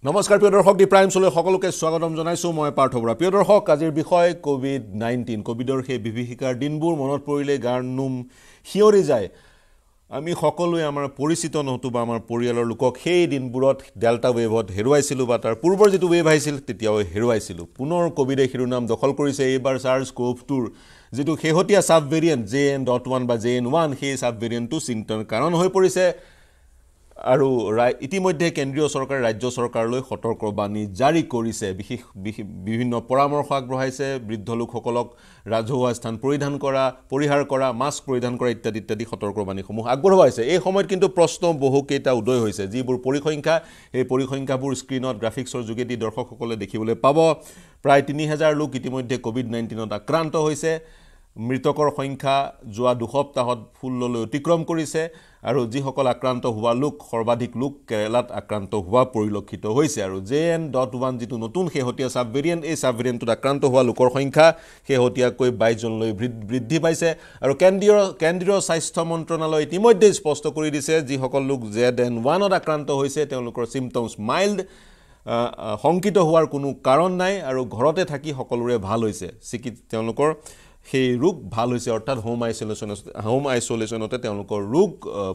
Namaskar, Piotr Hawk, the Prime Solo Hokoloke, Swagadam Jonaiso, my part of Piotr Hawk, Azir Bihoi, COVID-19, Covidor, He, Bivihika, Dinbur, Monopoly, Garnum, Hiorizai. আমি সকলোৱে আমাৰ পৰিচিত নতুবা আমাৰ পৰিয়ালৰ লোকক সেই দিনবোৰত ডেল্টা ওয়েভত হেৰুৱাইছিল বা তাৰ পূৰ্বৰ যেটো ওয়েভ আহিছিল তেতিয়াও হেৰুৱাইছিল পুনৰ কোভিডে হিৰুনাম দখল কৰিছে এবাৰ SARS-CoV-2 যেটো হেহতিয়া সাব ভেৰিয়েন্ট JN.1 বা JN.1 সেই সাব ভেৰিয়েন্টটো চিন্তাৰ কাৰণ হৈ পৰিছে আৰু ইতিমধ্যে কেন্দ্ৰীয় চৰকাৰ ৰাজ্য চৰকাৰলৈ সতৰ্ক বাণী জাৰি কৰিছে বিশেষ বিভিন্ন পৰামৰ্শ আগবঢ়াইছে বৃদ্ধ লোকসকলক ৰাজহুৱা স্থান পৰিধান কৰা পৰিহাৰ কৰা মাস্ক পৰিধান কৰা ইত্যাদি ইত্যাদি সতৰ্ক বাণীসমূহ আগবঢ়াইছে এই সময়ত কিন্তু প্ৰশ্ন বহুকেইটা উদয় হৈছে যিবোৰ পৰিসংখ্যা এই পৰিসংখ্যাবোৰ স্ক্ৰীনত গ্ৰাফিক্সৰ যোগেদি দৰ্শকসকলে দেখিবলৈ পাব প্ৰায় 3000 লোক ইতিমধ্যে কোভিড-19ত আক্ৰান্ত হৈছে মৃতকৰ সংখ্যা যোৱা দুসপ্তাহত ফুললৈ অতিক্ৰম কৰিছে আৰু যিসকল আক্ৰান্ত হোৱা লোক সৰ্বাধিক লোক কেৰালাত আক্ৰান্ত হোৱা পৰিলক্ষিত হৈছে আৰু JN.1 যেটো নতুন হেহতিয়া সাব ভেৰিয়েন্ট এই সাব ভেৰিয়েন্টত আক্ৰান্ত হোৱা লোকৰ সংখ্যা হেহতিয়াকৈ 22 জনলৈ বৃদ্ধি পাইছে আৰু কেন্দ্ৰীয় স্বাস্থ্য মন্ত্ৰণালয় ইতিমধ্যে স্পষ্ট কৰি দিছে যিসকল লোক JN.1 ত আক্ৰান্ত হৈছে তেওঁলোকৰ সিম্পটমছ মাইল্ড সংকিত হোৱাৰ কোনো কাৰণ নাই আৰু ঘৰতে থাকি সকলোৰে ভাল হৈছে তেওঁলোকৰ সেই ৰোগ ভাল হৈছে অৰ্থাৎ হোম আইসোলেশনতে তেওঁলোকৰ ৰোগ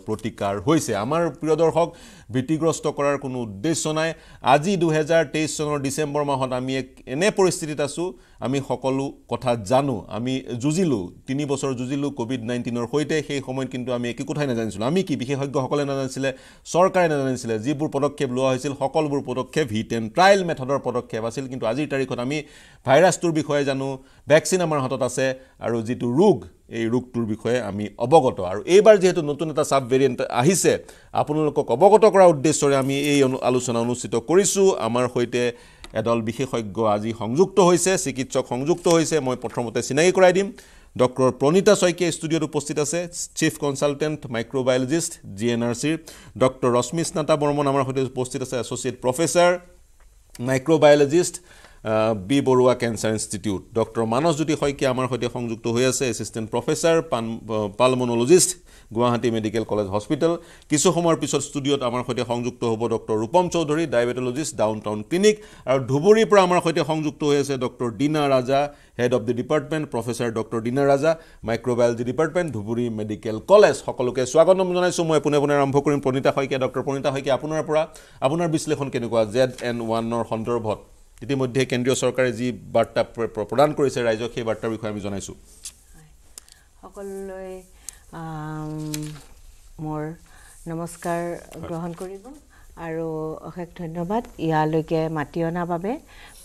প্ৰতিকাৰ হৈছে আমাৰ প্ৰিয় দৰ্শক বিতিগ্ৰস্ত কৰাৰ কোনো উদ্দেশ্য নাই আজি 2023 চনৰ ডিসেম্বৰ মাহত আমি এক এনে পৰিস্থিতিত আছো আমি সকলো কথা জানো আমি জুজিলো 3 বছৰ জুজিলো কোভিড-19ৰ হৈতে সেই সময়ত কিন্তু আমি একো কথাই নাজানিছিলো আমি কি বিশেষজ্ঞসকলে নাজানিছিলে চৰকাৰে নাজানিছিলে যিবোৰ পদক্ষেপ লোৱা হৈছিল সকলবোৰ পদক্ষেপ হিট এণ্ড ট্ৰায়াল মেথডৰ পদক্ষেপ আছিল কিন্তু আজিৰ তাৰিখত আমি ভাইৰাছটোৰ বিষয়ে জানো ভ্যাকচিন আমাৰ হাতত আছে আৰু যেটো ৰোগ এই ৰোগটোৰ বিষয়ে আমি অৱগত আৰু এইবাৰ যেহেতু নতুন এটা সাব ভেৰিয়েন্ট আহিছে আপোনালোকক অৱগত কৰা উদ্দেশ্যৰে আমি এই আলোচনা অনুষ্ঠিত কৰিছো আমাৰ হৈতে এডল বিশেষজ্ঞ আজি সংযুক্ত হৈছে চিকিৎসক সংযুক্ত হৈছে মই প্ৰথমতে চিনাকি কৰাই দিম ডক্টৰ প্ৰণীতা শইকীয়া স্টুডিওত উপস্থিত আছে chief consultant microbiologist GNRC doctor Rashmisnata Barman আমাৰ হৈতে উপস্থিত আছে associate professor microbiologist B. Borooah Cancer Institute. Dr. Manos Jyoti Hoike amar hoite সংযুক্ত হৈ আছে assistant professor pulmonologist Guwahati Medical College Hospital. কিছু সময়ৰ পিছত স্টুডিওত আমাৰ হৈতে সংযুক্ত হ'ব doctor Rupam Choudhury diabetologist downtown clinic আৰু ধুবুৰীৰ পৰা আমাৰ হৈতে সংযুক্ত হৈ আছে doctor Dina Raja head of the department professor doctor Dina Raja microbiology department Dhubri medical college সকলোকে স্বাগতম জনাইছো মই পুনৰবাৰ আৰম্ভ কৰিম প্ৰণীতা শইকীয়া ডক্টৰ প্ৰণীতা শইকীয়া আপোনাৰ পৰা আপোনাৰ বিশ্লেষণ কেনেকুৱা JN.1 ৰ সন্দৰ্ভত ইতিমধ্যে কেন্দ্ৰীয় চৰকাৰে যি বাৰ্তা প্ৰদান কৰিছে ৰাইজক সেই বাৰ্তাৰ বিষয়ে আমি জনাইছো সকলোলৈ মোৰ নমস্কাৰ গ্ৰহণ কৰিব আৰু অশেষ ধন্যবাদ ইয়ালৈকে মাতি অনা বাবে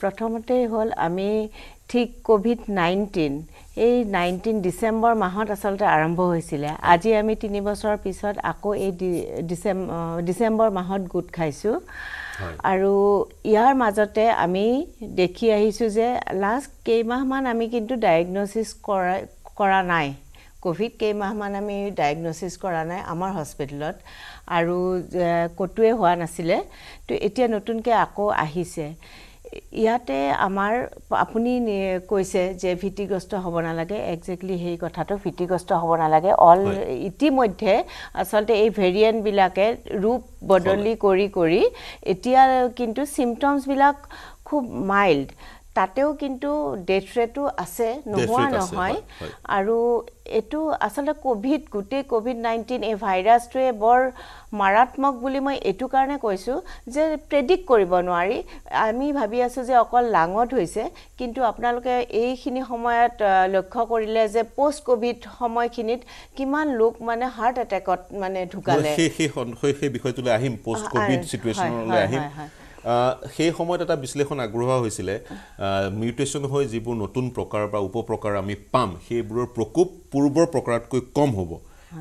প্ৰথমতে হ'ল আমি ঠিক কোভিড-19 এই 19 ডিসেম্বৰ মাহত আসলতে আৰম্ভ হৈছিল আজি আমি 3 বছৰ পিছত আকৌ এই ডিসেম্বৰ মাহত গুট খাইছো আৰু ইয়াৰ মাজতে আমি দেখি আহিছো যে লাস্ট কেইমাহমান আমি কিন্তু ডায়াগনোসিস কৰা নাই কোভিড কেইমাহমান আমি ডায়াগনোসিস কৰা নাই আমাৰ হস্পিটেলত আৰু কটুৱে হোৱা নাছিল তো এতিয়া নতুনকৈ আকৌ আহিছে ইয়াতে আমাৰ আপুনি কৈছে যে ভিটিগ্ৰস্ত হ'ব নালাগে এক্স্যাক্টলি হেই কথাটো ভিটিগ্ৰস্ত হ'ব নালাগে অল ইতিমধ্যে আসলে এই ভেৰিয়েন্ট বিলাকে ৰূপ বদলি কৰি কৰি এতিয়া কিন্তু সিম্পটমস বিলাক খুব মাইল্ড তাতেও কিন্তু ডেথ ৰেটও আছে নোহোৱা নহয় আৰু এটো আসলে কোভিড গুটে কোভিড-19 এই ভাইৰাছটোৱে বৰ মাৰাত্মক বুলি মই এটো কাৰণে কৈছো যে প্ৰেডিক্ট কৰিব নোৱাৰি আমি ভাবি আছো যে অকল লাঙত হৈছে কিন্তু আপোনালোকে এইখিনি সময়ত লক্ষ্য কৰিলে যে পোষ্ট কোভিড সময়খিনিত কিমান লোক মানে হাৰ্ট এটেকত মানে ঢুকালে সেই বিষয়টোলৈ আহিম পোষ্ট কোভিড সিচুৱেচনলৈ আহিম সেই সময়ত এটা বিশ্লেষণ আগ্ৰহ হৈছিল মিউটেশন হৈ যিবোৰ নতুন প্ৰকাৰ বা উপপ্ৰকাৰ আমি পাম সেইবোৰৰ প্ৰকোপ পূৰ্বৰ প্ৰকাৰতকৈ কম হ'ব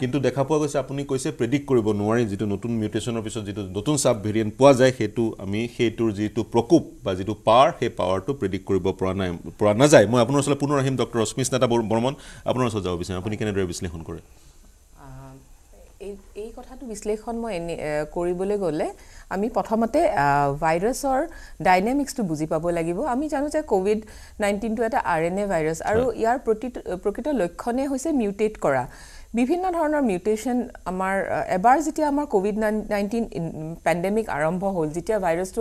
কিন্তু দেখা পোৱা গৈছে আপুনি কৈছে প্ৰেডিক্ট কৰিব নোৱাৰি যেটো নতুন মিউটেশনৰ পিছত যেটো নতুন সাব ভেৰিয়েন্ট পোৱা যায় হেতু আমি হেতুৰ যেটো প্ৰকোপ বা যেটো পাৱাৰ হে পাৱাৰটো প্ৰেডিক্ট কৰিব পৰা না যায় মই আপোনাৰ ওচৰলৈ পুনৰ আহিম ডক্টৰ ৰশ্মিস্নাতা বৰ্মন আপোনাৰ ওচৰলৈ যাব বিচাৰিম আপুনি কেনেদৰে বিশ্লেষণ কৰে এই কথাটো বিশ্লেষণ মই কৰিবলৈ গ'লে আমি প্ৰথমতে ভাইৰাছৰ ডাইনামিক্সটো বুজি পাব লাগিব আমি জানো যে কোভিড-19 টো এটা আরএনএ ভাইৰাছ আৰু ইয়াৰ প্ৰতিটো লক্ষণে হৈছে মিউটেট কৰা বিভিন্ন ধৰণৰ মিউটেশন আমাৰ এবাৰ যেতিয়া আমাৰ কোভিড-19 pandemic আৰম্ভ হ'ল যেতিয়া ভাইৰাছটো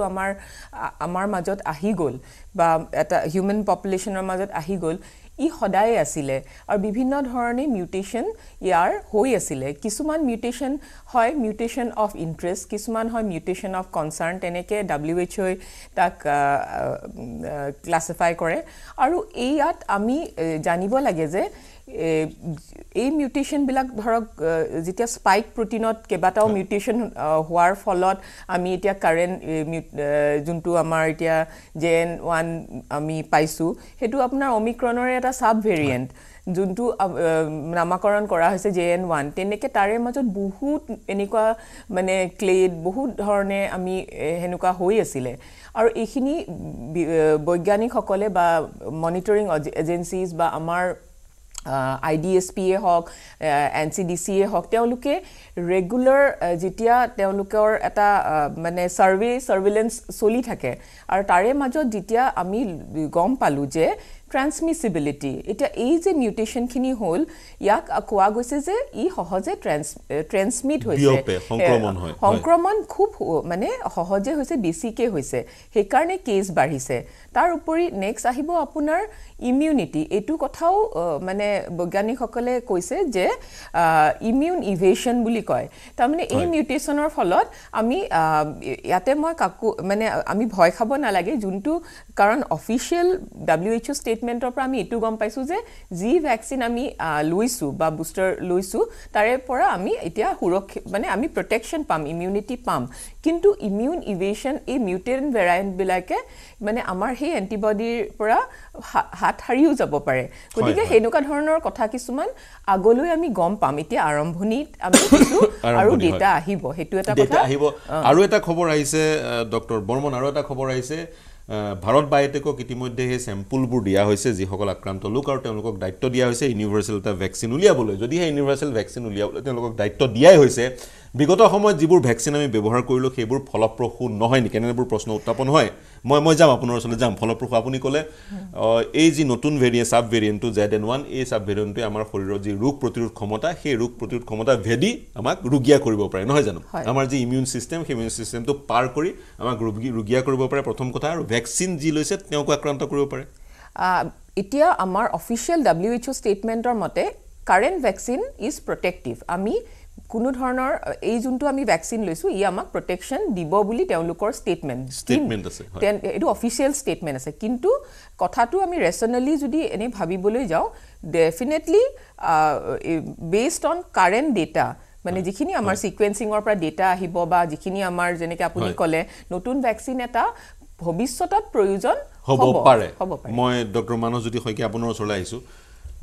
আমাৰ মাজত আহি গ'ল বা এটা হিউম্যান পপুলেশনৰ মাজত আহি গ'ল ই সদায় আছিলে আৰু বিভিন্ন ধৰণে মিউটেশন ইয়াৰ হৈ আছিলে কিছুমান মিউটেশন হয় মিউটেশন অফ ইন্টাৰেস্ট কিছুমান হয় মিউটেশন অফ কনসাৰ্ন তেনেকে WHO তাক ক্লাসিফাই কৰে আৰু এইয়াত আমি জানিব লাগে যে এই মিউটেশন বিলাক ধৰক যেতিয়া স্পাইক প্ৰোটিনত কেবাটাও মিউটেশন হোৱাৰ ফলত আমি এতিয়া কাৰেন্ট জুনটো আমাৰ এতিয়া JN.1 আমি পাইছো হেতু আপোনাৰ ওমিক্ৰনৰ এটা সাব ভেৰিয়েন্ট জুনটো নামাকৰণ কৰা হৈছে JN.1 তেনেকে তাৰে মাজত বহুত এনেকুৱা মানে ক্লেড বহুত ধৰণে আমি হেনুকা হৈ আছিল আৰু এইখিনি বৈজ্ঞানিক সকলে বা মনিটৰিং এজেন্সিজ বা আমাৰ IDSPA হক NCDCA হক তেওলুকে ৰেগুলাৰ যেতিয়া তেওলুকৰ এটা মানে সাৰ্ভে সাৰ্ভিলেন্স চলি থাকে আৰু তাৰে মাজত যেতিয়া আমি গম পালো যে ট্রান্সমিসিবিলিটি এটা এই যে মিউটেশন খিনি হল ইয়াক আকোয়া গৈছে যে ই সহজে ট্রান্সমিট হৈছে সংক্রমণ খুব মানে সহজে হৈছে বেছিকে হৈছে হে কারণে কেস বাঢ়িছে তাৰ উপৰি নেক্সট আহিব আপোনাৰ ইমিউনিটি এটু কথাও মানে বৈজ্ঞানিক সকলে কৈছে যে ইমিউন ইভেশন বুলি কয় তাৰ মানে এই মিউটেশনৰ ফলত আমি ইয়াতে মই কাকু মানে আমি ভয় খাব নালাগে জুনটো কাৰণ অফিশিয়াল WHO statement অপৰা আমি এটু গম পাইছো যে জি ভ্যাকসিন আমি লইছো বা বুস্টাৰ লইছো তাৰে পৰা আমি এতিয়া সুৰক্ষা মানে আমি প্ৰটেকচন পাম ইমিউনিটি পাম কিন্তু ইমিউন ইভেশন এই মিউটেন্ট ভেৰিয়েন্ট বিলাকে মানে আমাৰ হে এন্টিবডিৰ পৰা হাত হাৰিও যাব পাৰে গতিকে হেনুকা ধৰণৰ কথা কিছুমান আগলৈ আমি গম পাম এতিয়া আৰম্ভণিত আমি কিছু আৰু ডেটা আহিব হেতু এটা কথা আহিব আৰু এটা খবৰ আহিছে ডক্টৰ বৰ্মন আৰু এটা খবৰ আহিছে ভাৰত বায়োটেকো ইতিমধ্যে হে স্যাম্পলবোৰ দিয়া হৈছে যি সকল আক্ৰান্ত লোক আৰু তেওঁলোকক দায়িত্ব দিয়া হৈছে ইউনিভার্সাল তা ভ্যাকসিন উলিয়াবলৈ যদি হে ইউনিভার্সাল ভ্যাকসিন উলিয়াবলৈ তেওঁলোকক দায়িত্ব দিয়াই হৈছে বিগত সময়ত যিবোৰ ভ্যাকসিন আমি ব্যৱহাৰ কৰিলো হেবোৰ ফলপ্ৰসূ নহয় নি কেনেবোৰ প্ৰশ্ন উত্থাপন হয় মই যাম আপোনাৰ ওচৰলৈ যাম ফলপ্ৰসূ আপুনি ক'লে এই যি নতুন ভেৰিয়েন্ট সাব ভেৰিয়েন্টটো JN.1 এই সাব ভেৰিয়েন্টটো আমাৰ শৰীৰৰ যি ৰোগ প্ৰতিৰোধ ক্ষমতা সেই ৰোগ প্ৰতিৰোধ ক্ষমতা ভেদি আমাক ৰোগীয়া কৰিব পাৰে নহয় জানো আমাৰ যি ইমিউন সিস্টেম সেই ইমিউন সিস্টেমটো পাৰ কৰি আমাক ৰোগীয়া কৰিব পাৰে প্ৰথম কথা আৰু ভ্যাকসিন যি লৈছে তেওঁক আক্ৰান্ত কৰিব পাৰে এতিয়া আমাৰ অফিশিয়াল WHO statementor মতে current vaccine is protective আমি কোনো ধৰণৰ এই জুনটো আমি ভ্যাকসিন লৈছো ই আমাক প্ৰটেকশন দিব বুলি তেওলুকৰ স্টেটমেন্ট আছে এটো অফিশিয়াল স্টেটমেন্ট আছে কিন্তু কথাটো আমি ৰেশনালি যদি এনে ভাবিবলৈ যাও definitely based on current data মানে যিখিনি আমাৰ সিকুয়েন্সিং অৰ পৰা ডেটা আহিব বা যিখিনি আমাৰ জেনেকে আপুনি কলে নতুন ভ্যাকসিন এটা ভৱিষ্যতত প্ৰয়োজন হ'ব পাৰে মই ডক্টৰ মানজুতি হয়কি আপোনাৰ ওচৰলৈ আহিছো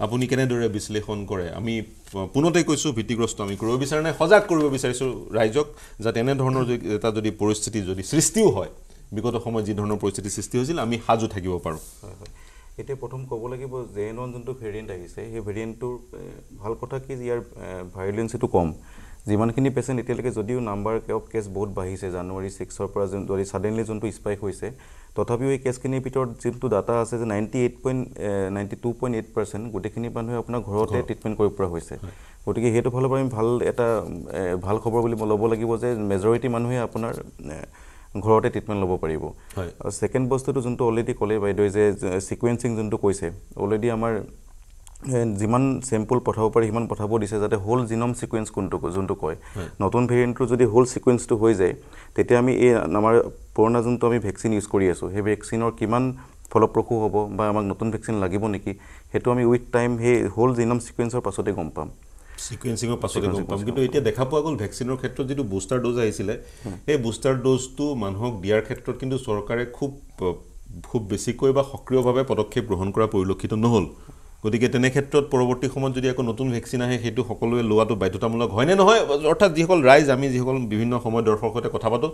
আপুনি কেনেদৰে বিশ্লেষণ কৰে আমি পুনতে কৈছো ভিত্তিগ্ৰস্ত আমি কৰিব বিচাৰনে সজাগ কৰিব বিচাৰিছো ৰাইজক যাতে এনে ধৰণৰ এটা যদি পৰিস্থিতি যদি সৃষ্টিও হয় বিগত সময় যি ধৰণৰ পৰিস্থিতি সৃষ্টি হৈছিল আমি হাজু থাকিব পাৰো এটা প্ৰথম ক'ব লাগিব JN.1 জন্তু ভেৰিয়েন্ট আহিছে এই ভেৰিয়েন্টৰ ভাল কথা কি ইয়াৰ ভায়োলেন্সটো কম যিমানখিনি পেশেন্ট এতিয়ালৈকে যদিও নাম্বাৰ অফ কেস বহুত বাঢ়িছে জানুৱাৰী 6 পৰা যদি সাডেনলি জন্তু স্পাইক হৈছে তথাপিও এই কেসখিনি ভিতৰত যিটো ডাটা আছে যে 92.8% গোটেখিনি মানুহে আপোনাৰ ঘৰতে ট্ৰিটমেন্ট কৰিব পৰা হৈছে গতিকে হেতু ফলৰ পৰা আমি ভাল খবৰ বুলি ল'ব লাগিব যে মেজৰিটি মানুহে আপোনাৰ ঘৰতে ট্ৰিটমেন্ট ল'ব পাৰিব আৰু সেকেন্ড বস্তুটো যোনটো অলৰেডি ক'লে বাইদেউ যে সিকুয়েন্সিং যোনটো কৈছে অলৰেডি আমাৰ জিমান স্যাম্পল পঠাও পাৰি হিমান পঠাবো দিছে যাতে হোল জিনোম সিকুয়েন্স কোনটো কয় নতুন ভেৰিয়েন্টৰ যদি হোল সিকুয়েন্সটো হৈ যায় তেতিয়া আমি এই আমাৰ পুৰণা যোনটো আমি ভ্যাকসিন ইউজ কৰি আছো হে ভ্যাকসিনৰ কিমান ফলপ্ৰসূ হ'ব বা আমাক নতুন ভ্যাকসিন লাগিব নেকি হেতু আমি উইথ টাইম হে হোল জিনোম সিকুয়েন্সৰ পাছতে গম পাম সিকুয়েন্সিংৰ পাছতে গম পাম কিন্তু এতিয়া দেখা পোৱা গল ভ্যাকসিনৰ ক্ষেত্ৰত যেটো বুস্টাৰ ডোজ আহিছিল এই বুস্টাৰ ডোজটো মানুহক দিয়াৰ ক্ষেত্ৰত কিন্তু চৰকাৰে খুব বেছি কইবা সক্ৰিয়ভাৱে পদক্ষেপ গ্ৰহণ কৰা পৰিলক্ষিত নহল গতিকে তেনে ক্ষেত্ৰত পৰৱৰ্তী সময়ত যদি আকৌ নতুন ভ্যাকসিন আহে হেতু সকলোৱে লোৱাটো বাধ্যতামূলক হয় নে নহয় অৰ্থাৎ যিসকল ৰাইজ আমি যিসকল বিভিন্ন সময় দৰ্শকতে কথা পাতো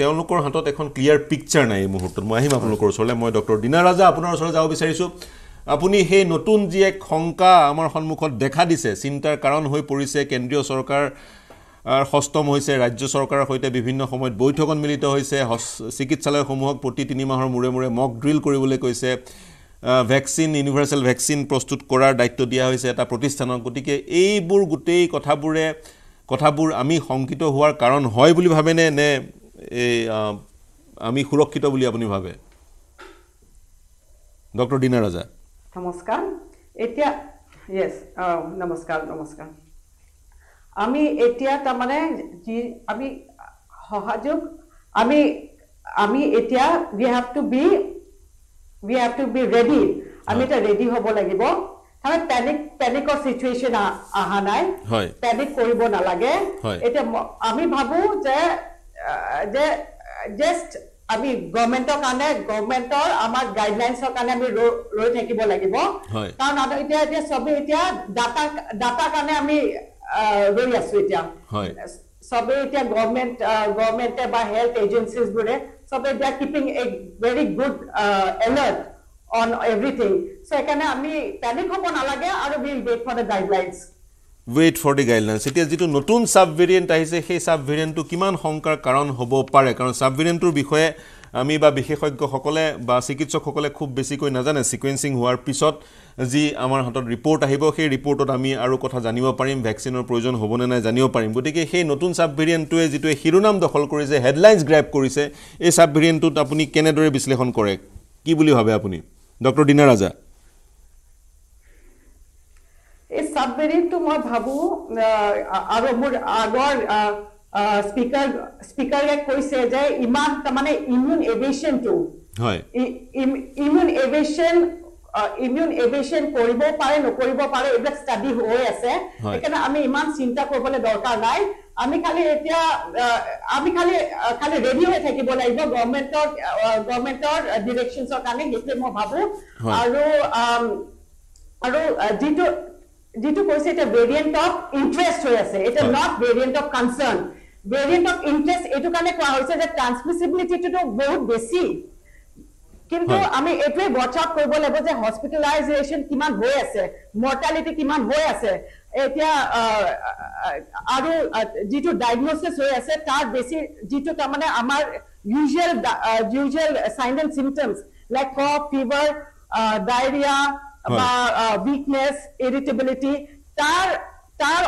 তেওঁলোকৰ হাতত এখন ক্লিয়াৰ পিকচাৰ নাই এই মুহূৰ্তত মই আহিম আপোনালোকৰ ওচৰলৈ মই ডক্টৰ দিনা ৰাজা আপোনাৰ ওচৰলৈ যাব বিচাৰিছো আপুনি হে নতুন যি এক সংকা আমাৰ সন্মুখত দেখা দিছে চিন্তাৰ কাৰণ হৈ পৰিছে কেন্দ্ৰীয় চৰকাৰ আৰু হস্তম হৈছে ৰাজ্য চৰকাৰৰ সৈতে বিভিন্ন সময়ত বৈঠকত মিলিত হৈছে চিকিৎসালয়সমূহক প্ৰতি 3 মাহৰ মূৰে মূৰে মক ড্ৰিল কৰিবলৈ কৈছে vaccine, universal vaccine প্ৰস্তুত কৰাৰ দায়িত্ব দিয়া হৈছে এটা প্ৰতিষ্ঠানৰ গতিকে এইবোৰ গুটেই কথাবোৰ আমি সংকিত হোৱাৰ কাৰণ হয় বুলি ভাবেনে নে আমি সুৰক্ষিত বুলি আপুনি ভাবে ডক্টৰ দিনা ৰাজা নমস্কাৰ এতিয়া yes নমস্কাৰ আমি এতিয়া তাৰমানে আমি সহায়ক আমি এতিয়া we have to be ready ami ta ready hobo lagibo tara panic or situation aha nai panic koribo na lage eta ami bhabu je just ami government or amar guidelines kane ami roi thakibo lagibo karon eta sobe data kane ami roi asu eta sobe eta government ba health agencies bure so they are keeping a very good alert on everything so ekane ami panic hobo na lage aru we wait for the guidelines etia jitu notun sub variant ahise he sub variant to kiman honkar karon hobo pare karon sub variant tur bikhoye ami ba bisheshoggo hokole ba chikitsok hokole khub beshi koi na jane sequencing hoar pisot ji amar hatot report ahibo he report ot ami aru kotha janibo parim vaccine or proyojon hobo na nai janibo parim gotike he notun sub variant to jitu hirunam dokhol korise headlines grab korise ei sub variant tut apuni kene dore bislehon kore ki buli bhabe apuni dr dina raja ei sub variant to moi bhabu aru mur agor speaker like koise je iman ta mane immune evasion to hoy immune evasion koribo pare ebek study hoy ase ekana ami iman chinta korbole dorkar nai ami khali ready hoy thakibo laibo government or directions or kane jete mo bhabu aru jitu koise eta variant of interest hoy ase eta not variant of concern variant of interest etu kane kwa hoise the transmissibility to bahut besi kintu ami etwe watch out koribo lebo je hospitalization kiman hoy ase mortality kiman hoy ase etia aru jitu diagnosis hoy ase tar besi jitu ta mane amar usual signs and symptoms like cough fever diarrhea বা weakness irritability tar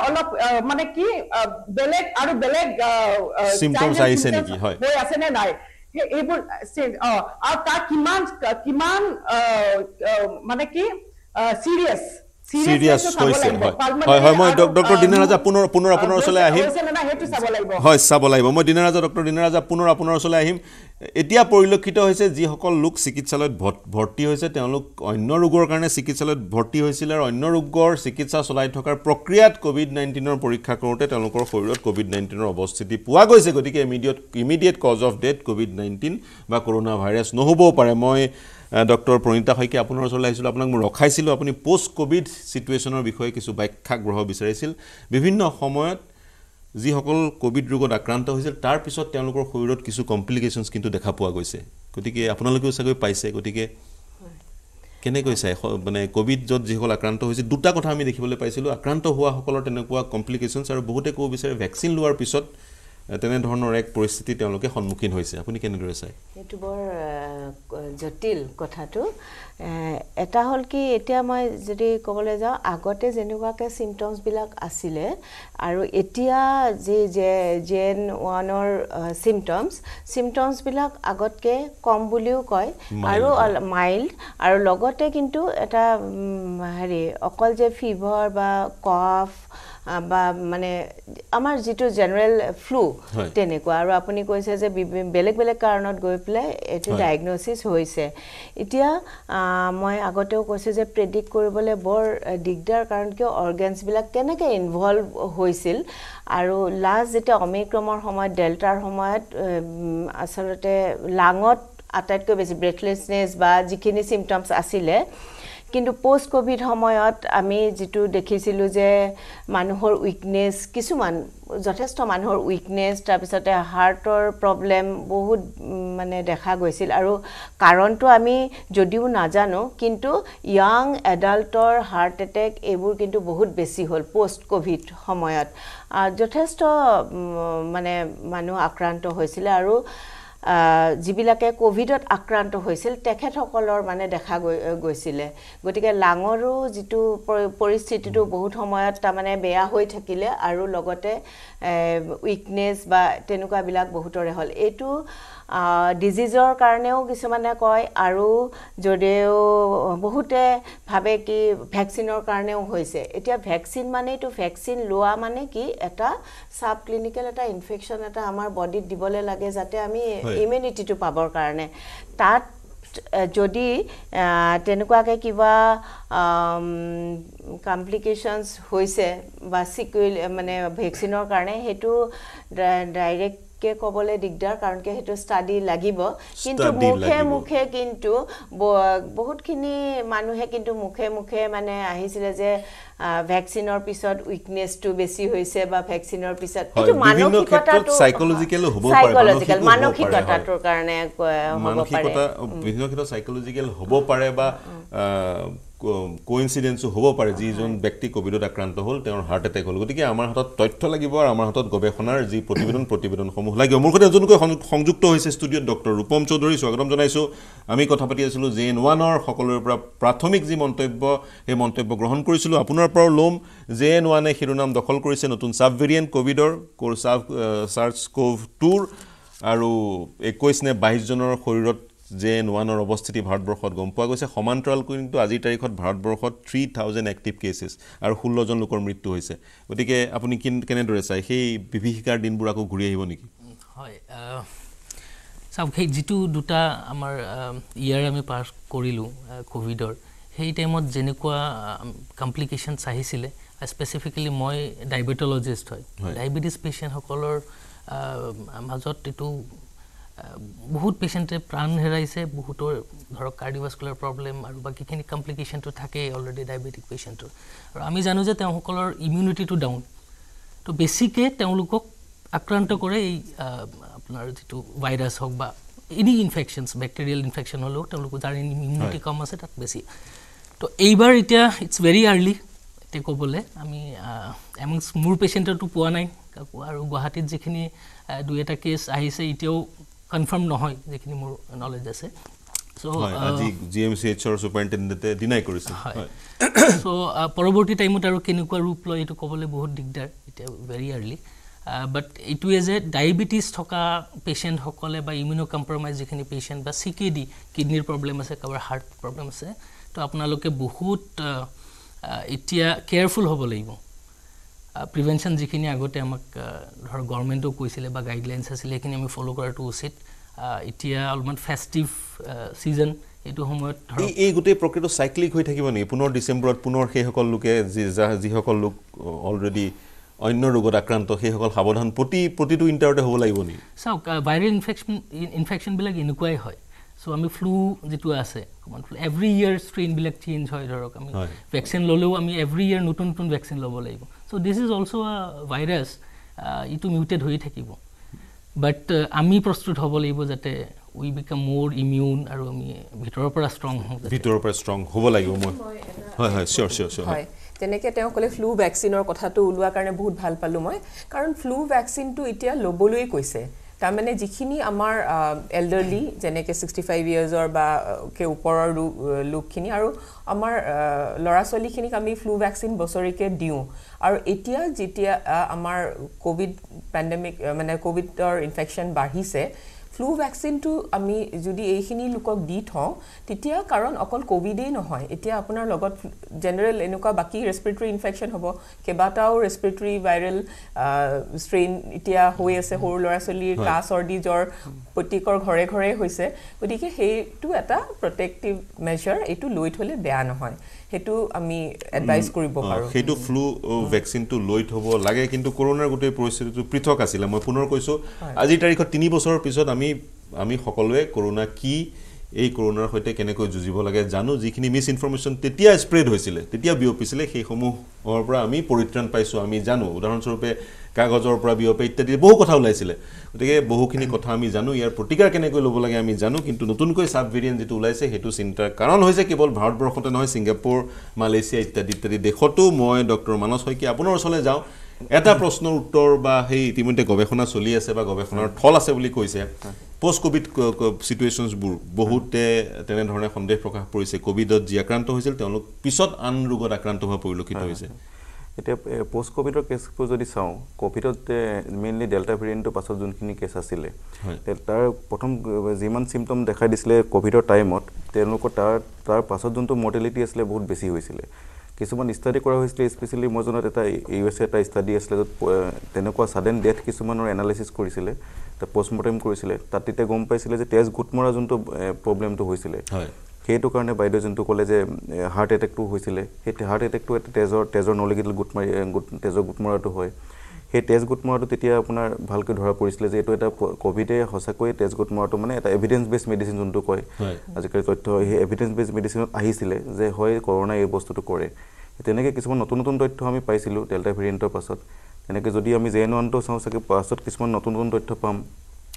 অলপ মানে কি বেলেগ symptoms আইছে নেকি হয় বৈ আছে না নাই এইবোৰ আৰু তা কিমান মানে কি সিৰিয়াস হৈছে হয় মই ডক্টৰ দিনা ৰাজা পুনৰ চলে আহিম হয় চাব লাগিব মই দিনা ৰাজা ডক্টৰ দিনা ৰাজা পুনৰ চলে আহিম এতিয়া পৰিলক্ষিত হৈছে যি সকল লোক চিকিৎসালয়ত ভৰ্তি হৈছে তেওঁলোক অন্য ৰোগৰ কাৰণে চিকিৎসালয়ত ভৰ্তি হৈছিল আৰু অন্য ৰোগৰ চিকিৎসা চলাই থকাৰ প্ৰক্ৰিয়াত কোভিড-19 ৰ পৰীক্ষা কৰোতে তেওঁলোকৰ শৰীৰত কোভিড-19 ৰ অৱস্থিতি পোৱা গৈছে গতিকে ইমিডিয়েট কজ অফ ডেথ কোভিড-19 বা কৰোনা ভাইৰাছ নহবও পাৰে মই ডক্টৰ প্ৰণীতা হয়কে আপোনাৰ ওচৰলৈ আহিছিল আপোনাক মই ৰখাইছিল আপুনি পোষ্ট কোভিড সিচুৱেচনৰ বিষয়ে কিছু ব্যাখ্যা গ্ৰহ বিচাৰিছিল বিভিন্ন সময়ত जी हकल कोविड रोगत आक्रांत হৈছিল তাৰ পিছত তেওঁলোকৰ শৰীৰত কিছু কমপ্লিকেশনস কিন্তু দেখা পোৱা গৈছে গতিকে আপোনালোকেও সগৈ পাইছে গতিকে কেনে কৈছে মানে কোভিড যত যি হকল আক্রান্ত হৈছে দুটা কথা আমি দেখিবলৈ পাইছিলো আক্রান্ত হোৱা হকলৰ তেনেকুৱা কমপ্লিকেশনস আৰু বহুতে কো বিচাৰে ভ্যাকচিন লোৱাৰ পিছত তেনে ধৰণৰ এক পৰিস্থিতি তেওঁলোকে সন্মুখীন হৈছে আপুনি কেনে দৰে চাই এটো বৰ জটিল কথাটো এটা হল কি এতিয়া মই যদি কবলে যাও আগতে যেনেকুৱাকে সিম্পটমস বিলাক আছিলে আৰু এতিয়া যে JN.1 ৰ সিম্পটমস বিলাক আগতকে কম বুলিও কয় আৰু মাইল্ড আৰু লগতে কিন্তু এটা হেৰি অকল যে ফিভাৰ বা কফ বা মানে আমাৰ যেটো জেনাৰেল ফ্লু তেনেকুৱা আৰু আপুনি কৈছে যে বেলেগ বেলেগ কাৰণত গৈ পলে এটো ডায়াগনোসিস হৈছে এতিয়া মই আগতেও কৈছে যে প্ৰেডিক্ট কৰিবলৈ বৰ দিগদাৰ কাৰণ কি অৰ্গানছ বিলাক কেনেকৈ ইনভলভ হৈছিল আৰু লাস্ট যেটা অমিক্ৰমৰ সময়ত ডেল্টাৰ সময়ত আসলতে লাঙত আটাইতকৈ বেছি ব্ৰেথলেছনেস বা যিখিনি সিম্পটমস আছিলে কিন্তু পোস্ট কোভিড সময়ত আমি যেটো দেখিছিল যে মানুহৰ উইকনেস কিছুমান যথেষ্ট মানুহৰ উইকনেস তাৰ পিছতে হাৰ্টৰ প্ৰবলেম বহুত মানে দেখা গৈছিল আৰু কাৰণটো আমি যদিও নাজানো কিন্তু ইয়াং এডাল্টৰ হাৰ্ট এটেক এবোৰ কিন্তু বহুত বেছি হল পোস্ট কোভিড সময়ত যথেষ্ট মানে মানুহ আক্ৰান্ত হৈছিল আৰু জিবিলাকে কোভিডত আক্ৰান্ত হৈছিল তেখেতসকলৰ মানে দেখা গৈছিলে গতিকে লাঙৰো যেটো পৰিস্থিতিটো বহুত সময়ত তা মানে বেয়া হৈ থাকিলে আৰু লগতে উইকনেস বা তেনুকা বিলাক বহুতৰে হল এটো ডিজিজৰ কাৰণেও কিছুমানে কয় আৰু যদিও বহুতে ভাবে কি ভ্যাকসিনৰ কাৰণেও হৈছে এতিয়া ভ্যাকসিন মানে তো ভ্যাকসিন লোৱা মানে কি এটা সাব ক্লিনিক্যাল এটা ইনফেকশন এটা আমাৰ বডিত দিবলে লাগে যাতে আমি immunity to power karane tat jodi tenuka ke kiba complications hoise ba sequel mane vaccine or karane hetu direct के कोबले दिगदार कारण के हेतु स्टडी लागिबो किंतु मुखे मुखे किंतु बहुत खिनि मानुहे किंतु मुखे मुखे माने आहिसिले जे वैक्सीनर पिसत वीकनेस टु बेसी होइसे बा वैक्सीनर पिसत एतु मानसिकता तो साइकोलॉजिकल होबो पारे साइकोलॉजिकल मानसिकता তৰ কাৰণে होबो पारे मानसिकता साइकोलॉजिकल होबो पारे बा কোইনসিডেন্স হ'ব পাৰে যিজন ব্যক্তি কোভিডত আক্ৰান্ত হ'ল তেওঁৰ হাৰ্ট অ্যাটাক হ'ল গতিকে আমাৰ হাতত তথ্য লাগিব আৰু আমাৰ হাতত গৱেষণাৰ যি প্ৰতিবেদন সমূহ লাগিব মোৰ কথা জনকৈ সংযুক্ত হৈছে ষ্টুডিঅ'ত ডক্টৰ ৰূপম চৌধুৰী স্বাগতম জনাইছো আমি কথা পাতি আছিলোঁ JN.1 ৰ সকলোৰ পৰা প্ৰাথমিক যি মন্তব্য এই মন্তব্য গ্ৰহণ কৰিছিল আপোনাৰ পৰা লম JN.1 এ শিৰোনাম দখল কৰিছে নতুন সাব ভেৰিয়েন্ট কোভিডৰ SARS-CoV-2 আৰু 21 নে 22 জনৰ শৰীৰত JN.1 or obesity ভাৰতবৰ্ষত গম পোৱা গৈছে সমান্তৰাল কিন্তু আজিৰ তাৰিখত ভাৰতবৰ্ষত 3000 এক্টিভ কেसेस আৰু 16 জন লোকৰ মৃত্যু হৈছে গতিকে আপুনি কেনে দৰে চাই সেই বিভীষিকাৰ দিনবোৰ আকৌ ঘূৰি আহিব নেকি হয় সব কে জিটু দুটা আমাৰ ইয়াৰ আমি পাস কৰিলো কোভিডৰ সেই টাইমত যেনেকুৱা কমপ্লিকেশনছ আহিছিলে স্পেসিফিকেলি মই ডায়াবেটলজিষ্ট হয় ডায়াবেটিস পেশেন্ট সকলৰ মাজত এটো बहुत पेशेंट प्राण हेराइसे बहुत धर कार्डियोवास्कुलर प्रॉब्लम आरो बाकीखिनि कम्प्लिकेशन तो थाके ऑलरेडी डायबिटिक पेशेंट आरो आमी जानु जे तें हकलर इम्युनिटी टु डाउन तो बेसिकली तें लोक आक्रांत करे ए आपनार जेतु भाइरास हक बा एनी इन्फेक्शनस बैक्टीरियल इन्फेक्शन हलो तें लोक जार इम्युनिटी कम आसे तात बेसी तो एबार इटा इट्स वेरी अर्ली ते को बोले आमी अमंगस मोर पेशेंट टु पुआ नाइ आरो गुवाहाटी जिखिनि दुएटा केस आहिसे इटियो confirm no hoy jekhini mor knowledge ase so GMCH or superintendent te deny korise so poroborti time ot aro kenukwa rup loi etu kobole bahut digdar eta very early but it is a diabetes thoka patient hokole ba immunocompromised jekhini patient ba CKD kidney problem ase kabar heart problem ase to apnaloke bahut etia careful hobo laibo prevention jikini agote amak dhor government o koisile ba guidelines asile kini ami follow kora to usit itia almost festive season etu homoyot dhor ei gote prokrito cyclic hoi thakibo ni punor december ot punor he hokol luke ji hokol luk already onno rogot akranto he hokol habodhan proti tu internet hobo laibo ni so viral infection bilag inquiry hoy so ami flu jitu ase common flu every year strain bilag change hoy dhorok ami vaccine loleu ami every year notun notun vaccine lobo laibo so this is also a virus it muted hoye thakibo but ami prostut hobo laibo jate we become more immune aru ami bitor pora strong hobo bitor pora strong hobo laibo moi ha ha sure hoy তেনেকে তেওঁ কলে flu ভ্যাকসিনৰ কথাটো উলুৱা কাৰণে বহুত ভাল পালো মই কাৰণ ফ্লু ভ্যাকসিনটো এতিয়া লবলৈ কৈছে তা মানে যিখিনি আমাৰ এল্ডাৰলি জেনেকে 65 ইয়াৰ্স অৰ বা কে ওপৰৰ লোকখিনি আৰু আমাৰ লৰাছলিখিনি আমি ফ্লু ভ্যাকসিন বছৰিকে দিও আৰু এতিয়া যেতিয়া আমাৰ কোভিড পেন্ডেমিক মানে কোভিডৰ ইনফেকশন বাঢ়িছে ফ্লু ভ্যাকসিনটো আমি যদি এইখিনি লোকক দি থওঁ তেতিয়া কাৰণ অকল কোভিডেই নহয় এতিয়া আপোনাৰ লগত জেনাৰেল এনেকুৱা বাকি ৰেসপিৰেটৰী ইনফেকশন হ'ব কেবাটাও ৰেসপিৰেটৰী ভাইৰেল ষ্ট্ৰেইন এতিয়া হৈ আছে হোৰ লৰাছলিৰ কাস অৰ্ডি জৰ প্ৰতিকৰ ঘৰে ঘৰে হৈছে গতিকে হেতু এটা প্ৰটেক্টিভ মেজাৰ এটু লৈ থলে বেয়া নহয় হেতু আমি এডভাইস কৰিব পাৰো হেতু ফ্লু ভ্যাকসিনটো লৈ থব লাগে কিন্তু কৰোনাৰ গটে পৰিস্থিতিটো পৃথক আছিল মই পুনৰ কৈছো আজি তাৰিখত 3 বছৰৰ পিছত আমি সকলোৱে কৰোনা কি এই কৰোনাৰ হৈতে কেনেকৈ যুজিব লাগে জানো যিখিনি মিস ইনফৰমেশন তেতিয়া স্প্ৰেড হৈছিল তেতিয়া বিয়পিছিল সেই সমূহ অৰ পৰা আমি পৰিত্ৰাণ পাইছো আমি জানো উদাহৰণ স্বৰূপে কাগজৰ পৰা বিয়পে ইত্যাদি বহু কথা ওলাইছিল গতিকে বহুখিনি কথা আমি জানো ইয়াৰ প্ৰতিকাৰ কেনেকৈ ল'ব লাগে আমি জানো কিন্তু নতুনকৈ সাব ভেৰিয়েন্ট যেটো ওলাইছে হেতু চিন্তাৰ কাৰণ হৈছে কেৱল ভাৰতবৰ্ষতে নহয় সিঙ্গাপুৰ মালয়েছিয়া ইত্যাদি দেখতো মই ডক্টৰ মানস হৈ কি আপোনাৰ ওচৰলৈ যাওঁ এটা প্ৰশ্নৰ উত্তৰ বা হেই ইতিমধ্যে গৱেষণা চলি আছে বা গৱেষণাৰ ঠল আছে বুলি কৈছে post covid situations বহুতে তেনে ধৰণে সন্দেহ প্ৰকাশ পৰিছে কোভিডত যি আক্ৰান্ত হৈছিল তেওঁলোক পিছত আন ৰোগত আক্ৰান্ত হোৱা পৰিলক্ষিত হৈছে এটা পোস্ট কোভিডৰ কেছ যদি চাও কোভিডত মেইনলি ডেল্টা ভেৰিয়েণ্টৰ পাছত যোনখিনি কেছ আছিলে তাৰ প্ৰথম যিমান সিম্পটম দেখা দিছিলে কোভিডৰ টাইমত তেওঁলোকৰ তাৰ পাছত যোনটো মৰ্টেলিটি আছিলে বহুত বেছি হৈছিল কিছুমান স্টাডি কৰা হৈছিল স্পেশালি মজনত এটা ইউএস এটা স্টাডি আছিলে তেনেকুৱা সাডেন ডেথ কিছুমানৰ এনালাইসিস কৰিছিল তা পোস্টমৰ্টেম কৰিছিল তাতে গম পাইছিল যে তেজ গুটমৰা যোনটো প্ৰবলেমটো হৈছিল হয় সেইটো কাৰণে বাইদেউ যোনটো ক'লে যে হাৰ্ট এটাকটো হৈছিল সেই হাৰ্ট এটাকটো তেজৰ নলিগিল গুটমৰা তেজৰ গুটমৰাটো হয় সেই তেজ গুটমৰাটো তেতিয়া আপোনাৰ ভালকৈ ধৰা পৰিছিল যে এটো এটা কোভিডে হসাকৈ তেজ গুটমৰাটো মানে এটা এভিডেন্স বেস মেডিসিন যোনটো কয় আজিকালি তথ্য এই এভিডেন্স বেস মেডিসিনত আহিছিল যে হয় কৰ'না এই বস্তুটো কৰে তেনেকে কিছুমান নতুন নতুন তথ্য আমি পাইছিল ডেল্টা ভেৰিয়েণ্টৰ পাছত এনেকে যদি আমি JN.1 টো চাও সকে পাছত কিছুমান নতুন নতুন তথ্য পাম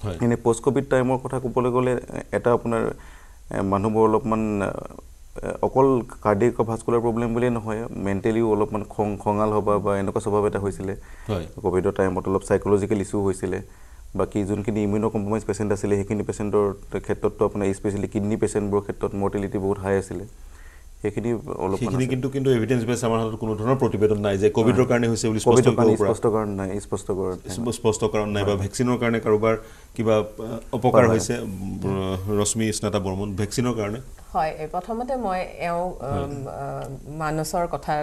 হয় এনে পোস্ট কোভিড টাইমৰ কথা ক'বলৈ গ'লে এটা আপোনাৰ মানুহৰ অলপমান অকল কাৰ্ডিয়াক ভাস্কুলাৰ প্ৰবলেম বুলি নহয় মেন্টেলি অলপমান খংঙাল হবা বা এনেকুৱা স্বভাৱ এটা হৈছিল হয় কোভিডৰ টাইমত অলপ সাইকোলজিক্যাল ইস্যু হৈছিল বাকি যোনখিনি ইমিউনো কম্প্ৰমাইজ পেশেন্ট আছিল সেইখিনি পেশেন্টৰ ক্ষেত্ৰত তো আপোনাৰ স্পেশালি কিডনি পেশেন্টৰ ক্ষেত্ৰত মৰ্টেলিটি বহুত হাই আছিল এখিনি অলপমান কিন্তু এভিডেন্স বেস আমাৰ হাতত কোনো ধৰণৰ প্ৰতিবেদন নাই যে কোভিডৰ কাৰণে হৈছে বুলি স্পষ্ট কাৰণ নাই বা ভ্যাকসিনৰ কাৰণে কাৰোবাৰ কিবা অপকাৰ হৈছে ৰশ্মি স্নাতা বৰ্মন ভ্যাকসিনৰ কাৰণে হয় প্ৰথমতে মই মানসৰ কথা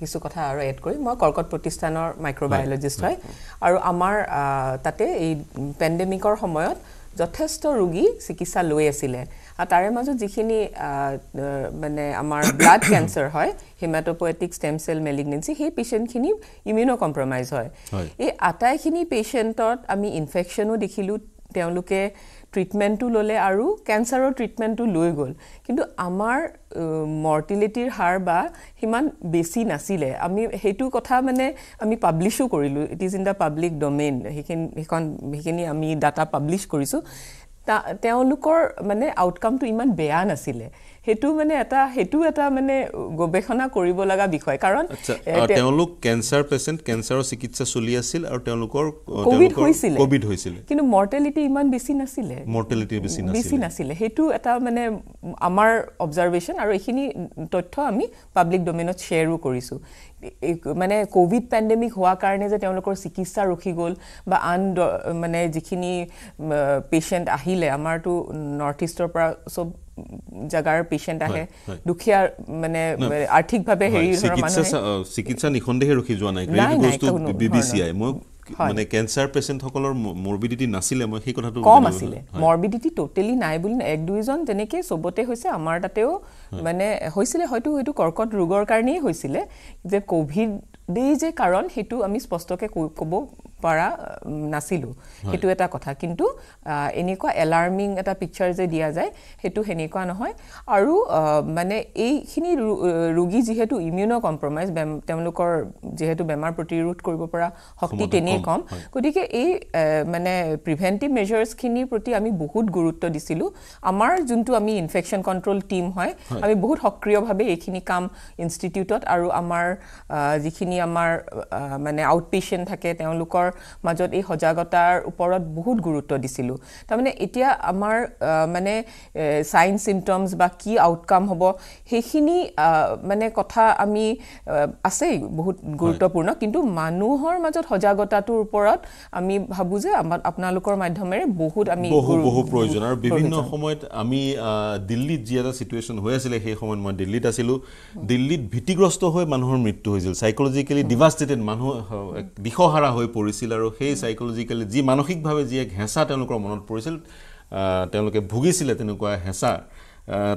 কিছু কথা আৰু এড কৰি মই কৰ্কট প্ৰতিষ্ঠানৰ মাইক্ৰোবায়োলজিষ্ট হয় আৰু আমাৰ তাতে এই পেণ্ডেমিকৰ সময়ত যথেষ্ট ৰোগী চিকিৎসা লৈ আছিলে তাৰে মাজত যিখিনি মানে আমাৰ ব্লাড ক্যান্সাৰ হয় হেমাটোপোয়েটিক স্টেম সেল মেলিগনেন্সি হে পেশেন্টখিনি ইমিউনো কম্প্ৰমাইজ হয় এই আটাইখিনি পেশেন্টত আমি ইনফেকচনো দেখিলো তেওঁলোকে ট্ৰিটমেন্টটো ললে আৰু ক্যান্সাৰৰ ট্ৰিটমেন্টটো লৈ গল কিন্তু আমাৰ মৰ্টেলিটিৰ হাৰ বা হিমান বেছি নাছিলে আমি হেতু কথা মানে আমি পাবলিশও কৰিলো it is in the public domain হেখিনি আমি ডাটা পাবলিশ কৰিছো তেওঁলোকৰ মানে আউটকামটো ইমান বেয়া নাছিলে হেতু এটা মানে গবেষণা কৰিব লগা বিষয় কাৰণ তেওঁলোক ক্যান্সাৰ পেশেন্ট ক্যান্সাৰৰ চিকিৎসা চলি আছিল আৰু তেওঁলোকৰ কোভিড হৈছিল কিন্তু মৰ্টেলিটি ইমান বেছি নাছিলে হেতু এটা মানে আমাৰ অবজাৰভেশন আৰু এখিনি তথ্য আমি পাবলিক ডোমেনত শেয়াৰও কৰিছো মানে কোভিড পেণ্ডেমিক হোৱাৰ কাৰণে যে তেওঁলোকৰ চিকিৎসা ৰখি গল বা আন মানে যিখিনি পেশেন্ট আহিলে আমাৰটো নৰ্থ ইষ্টৰ পৰা সব জাগাৰ পেশেন্ট আহে দুখিয়া মানে আৰ্থিকভাৱে হেৰি ধৰণৰ মানুহ চিকিৎসা নিখন্দেহে ৰখি যোৱা নাই গ্ৰেড বস্তু বিবিচিআই মই মানে ক্যান্সাৰ পেশেন্ট হকলৰ মৰ্বিডিটি নাছিলে মই সেই কথাটো কম আছিল মৰ্বিডিটি টোটালি নাই বুলি এক দুইজন তেনেকে সবতে হৈছে আমাৰ তাতেও মানে হৈছিল হয়তো কৰ্কট ৰোগৰ কাৰণেই হৈছিল যে কোভিড দেই যে কাৰণ হেতু আমি স্পষ্টকে ক'ব পাৰা নাছিলু হেতু এটা কথা কিন্তু এনেকুৱা এলাৰ্মিং এটা পিকচাৰ যে দিয়া যায় হেতু হেনেকুৱা নহয় আৰু মানে এইখিনি ৰোগী যেহেতু ইমিউনো কম্প্ৰমাইজ তেওঁলোকৰ যেহেতু বেমাৰ প্ৰতিৰোধ কৰিব পৰা শক্তি তেনে কম গতিকে এই মানে প্ৰিভেন্টিভ মেজাৰছ খিনি প্ৰতি আমি বহুত গুৰুত্ব দিছিলু আমাৰ যোনটো আমি ইনফেকচন কন্ট্ৰোল টিম হয় আমি বহুত সক্ৰিয়ভাৱে এইখিনি কাম ইনষ্টিটিউটত আৰু আমাৰ যিখিনি আমাৰ মানে আউটপেশেন্ট থাকে তেওঁলোকৰ মাজত এই হজাগতাৰ ওপৰত বহুত গুৰুত্ব দিছিলু তাৰমানে এতিয়া আমাৰ মানে সাইন সিম্পটমস বা কি আউটকাম হ'ব হেখিনি মানে কথা আমি আছে বহুত গুৰুত্বপূৰ্ণ কিন্তু মানুহৰ মাজত হজাগতাটোৰ ওপৰত আমি ভাবু যে আপোনালোকৰ মাধ্যমেৰে বহুত আমি বহুত প্ৰয়োজন আৰু বিভিন্ন সময়ত আমি দিল্লীত যি এটা সিচুৱেচন হৈ আছিল সেই সময়ত মই দিল্লীত আছিলু দিল্লীত ভীতিগ্ৰস্ত হৈ মানুহৰ মৃত্যু হৈছিল সাইকোলজিক্যালি ডিভাস্টেটেড মানুহ দিশহাৰা হৈ পৰিছিল আৰু সেই সাইকোলজিক্যালি যি মানসিকভাৱে যি এক হেসা তেওঁলোকৰ মনত পৰিছিল তেওঁলোকে ভুগিছিল তেনেকুৱা হেসা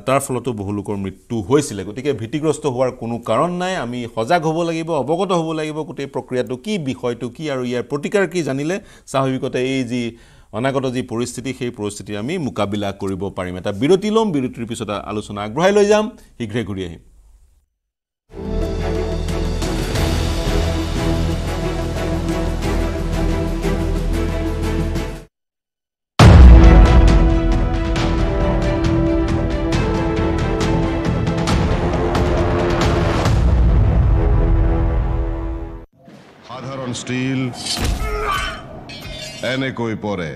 তাৰ ফলত বহুলোকৰ মৃত্যু হৈছিল গতিকে ভিটিগ্ৰস্ত হোৱাৰ কোনো কাৰণ নাই আমি সজাগ হ'ব লাগিব অবগত হ'ব লাগিব কোটে প্ৰক্ৰিয়াটো কি বিষয়টো কি আৰু ইয়াৰ প্ৰতিকাৰ কি জানিলে স্বাভাৱিকতে এই যি অনাগত যি পৰিস্থিতি সেই পৰিস্থিতি আমি মোকাবিলা কৰিব পাৰিম এটা বিৰতি লম বিৰতিৰ পিছত আলোচনা আগবঢ়াই লৈ যাম শীঘ্ৰে ঘূৰি আহিম स्टील एने कोई पोरे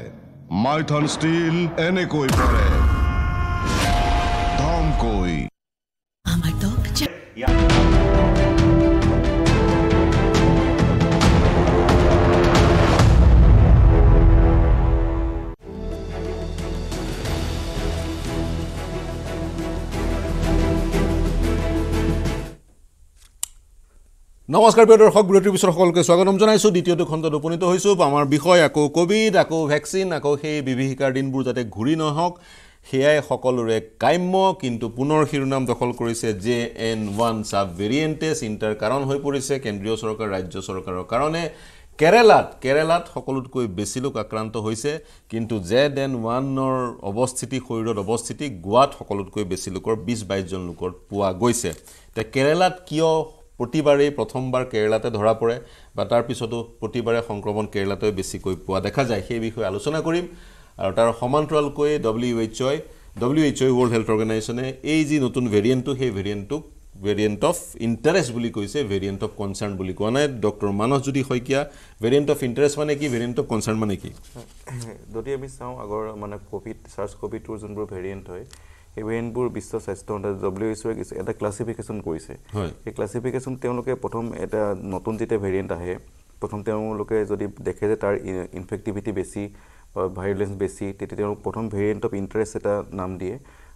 माइथन स्टील एने कोई पड़े धाम कोई हमार डॉग নমস্কাৰ প্ৰিয় দৰ্শক গুৰুত্ব বিষয় সকলকে স্বাগতম জনাইছো দ্বিতীয়টো খণ্ডত উপনীত হৈছো আমাৰ বিষয় আকৌ কোভিড আকৌ ভ্যাকচিন আকৌ সেই বিবিহিকাৰ দিনবোৰ যাতে ঘূৰি নহওক হেয়াই সকলোৰে কাম্য কিন্তু পুনৰ শিৰোনাম দখল কৰিছে JN.1 সাব ভেৰিয়েণ্টে ইন্টাৰ কাৰণ হৈ পৰিছে কেন্দ্ৰীয় চৰকাৰ ৰাজ্য চৰকাৰৰ কাৰণে কেৰালাত সকলোতকৈ বেছি লোক আক্ৰান্ত হৈছে কিন্তু JN.1 ৰ অৱস্থিতি শৰীৰৰ অৱস্থিতি গুৱাহাটীত সকলোতকৈ বেছি লোকৰ 20-22 জন লোকৰ পোৱা গৈছে তে কেৰালাত কিয় प्रतिबारे प्रथमबार केरलाते धरा पड़े बा तार पिछतो प्रतिबारे संक्रमण केरलाते बेसिकै पुआ देखा जाय हे बिषय आलोचना करिम आरो तार समान्तरालकै WHO वर्ल्ड हेल्थ ऑर्गेनाइजेशने ए जी नतुन वेरिएंट हे वेरिएंट ऑफ इंटरेस्ट বুলি কৈছে वेरिएंट ऑफ कंसर्न বুলি কোৱা নাই ডক্টৰ মানস যদি হয় কিয়া वेरिएंट ऑफ इंटरेस्ट माने की वेरिएंट ऑफ कंसर्न माने की যদি আমি চাও আগৰ মানে কোভিড SARS CoV-2 জনবোৰ वेरिएंट হয় এভেন্টবোৰ বিশ্ব স্বাস্থ্য WHO এটা ক্লাসিফিকেশন কৰিছে এই ক্লাসিফিকেশন তেওঁলোকে প্ৰথম এটা নতুন যেটা ভেৰিয়েন্ট আহে প্ৰথম তেওঁলোকে যদি দেখে যে তাৰ ইনফেক্টিভিটি বেছি ভাইলেন্স বেছি তেতে তেওঁ প্ৰথম ভেৰিয়েন্ট অফ ইন্টাৰেষ্ট এটা নাম দিয়ে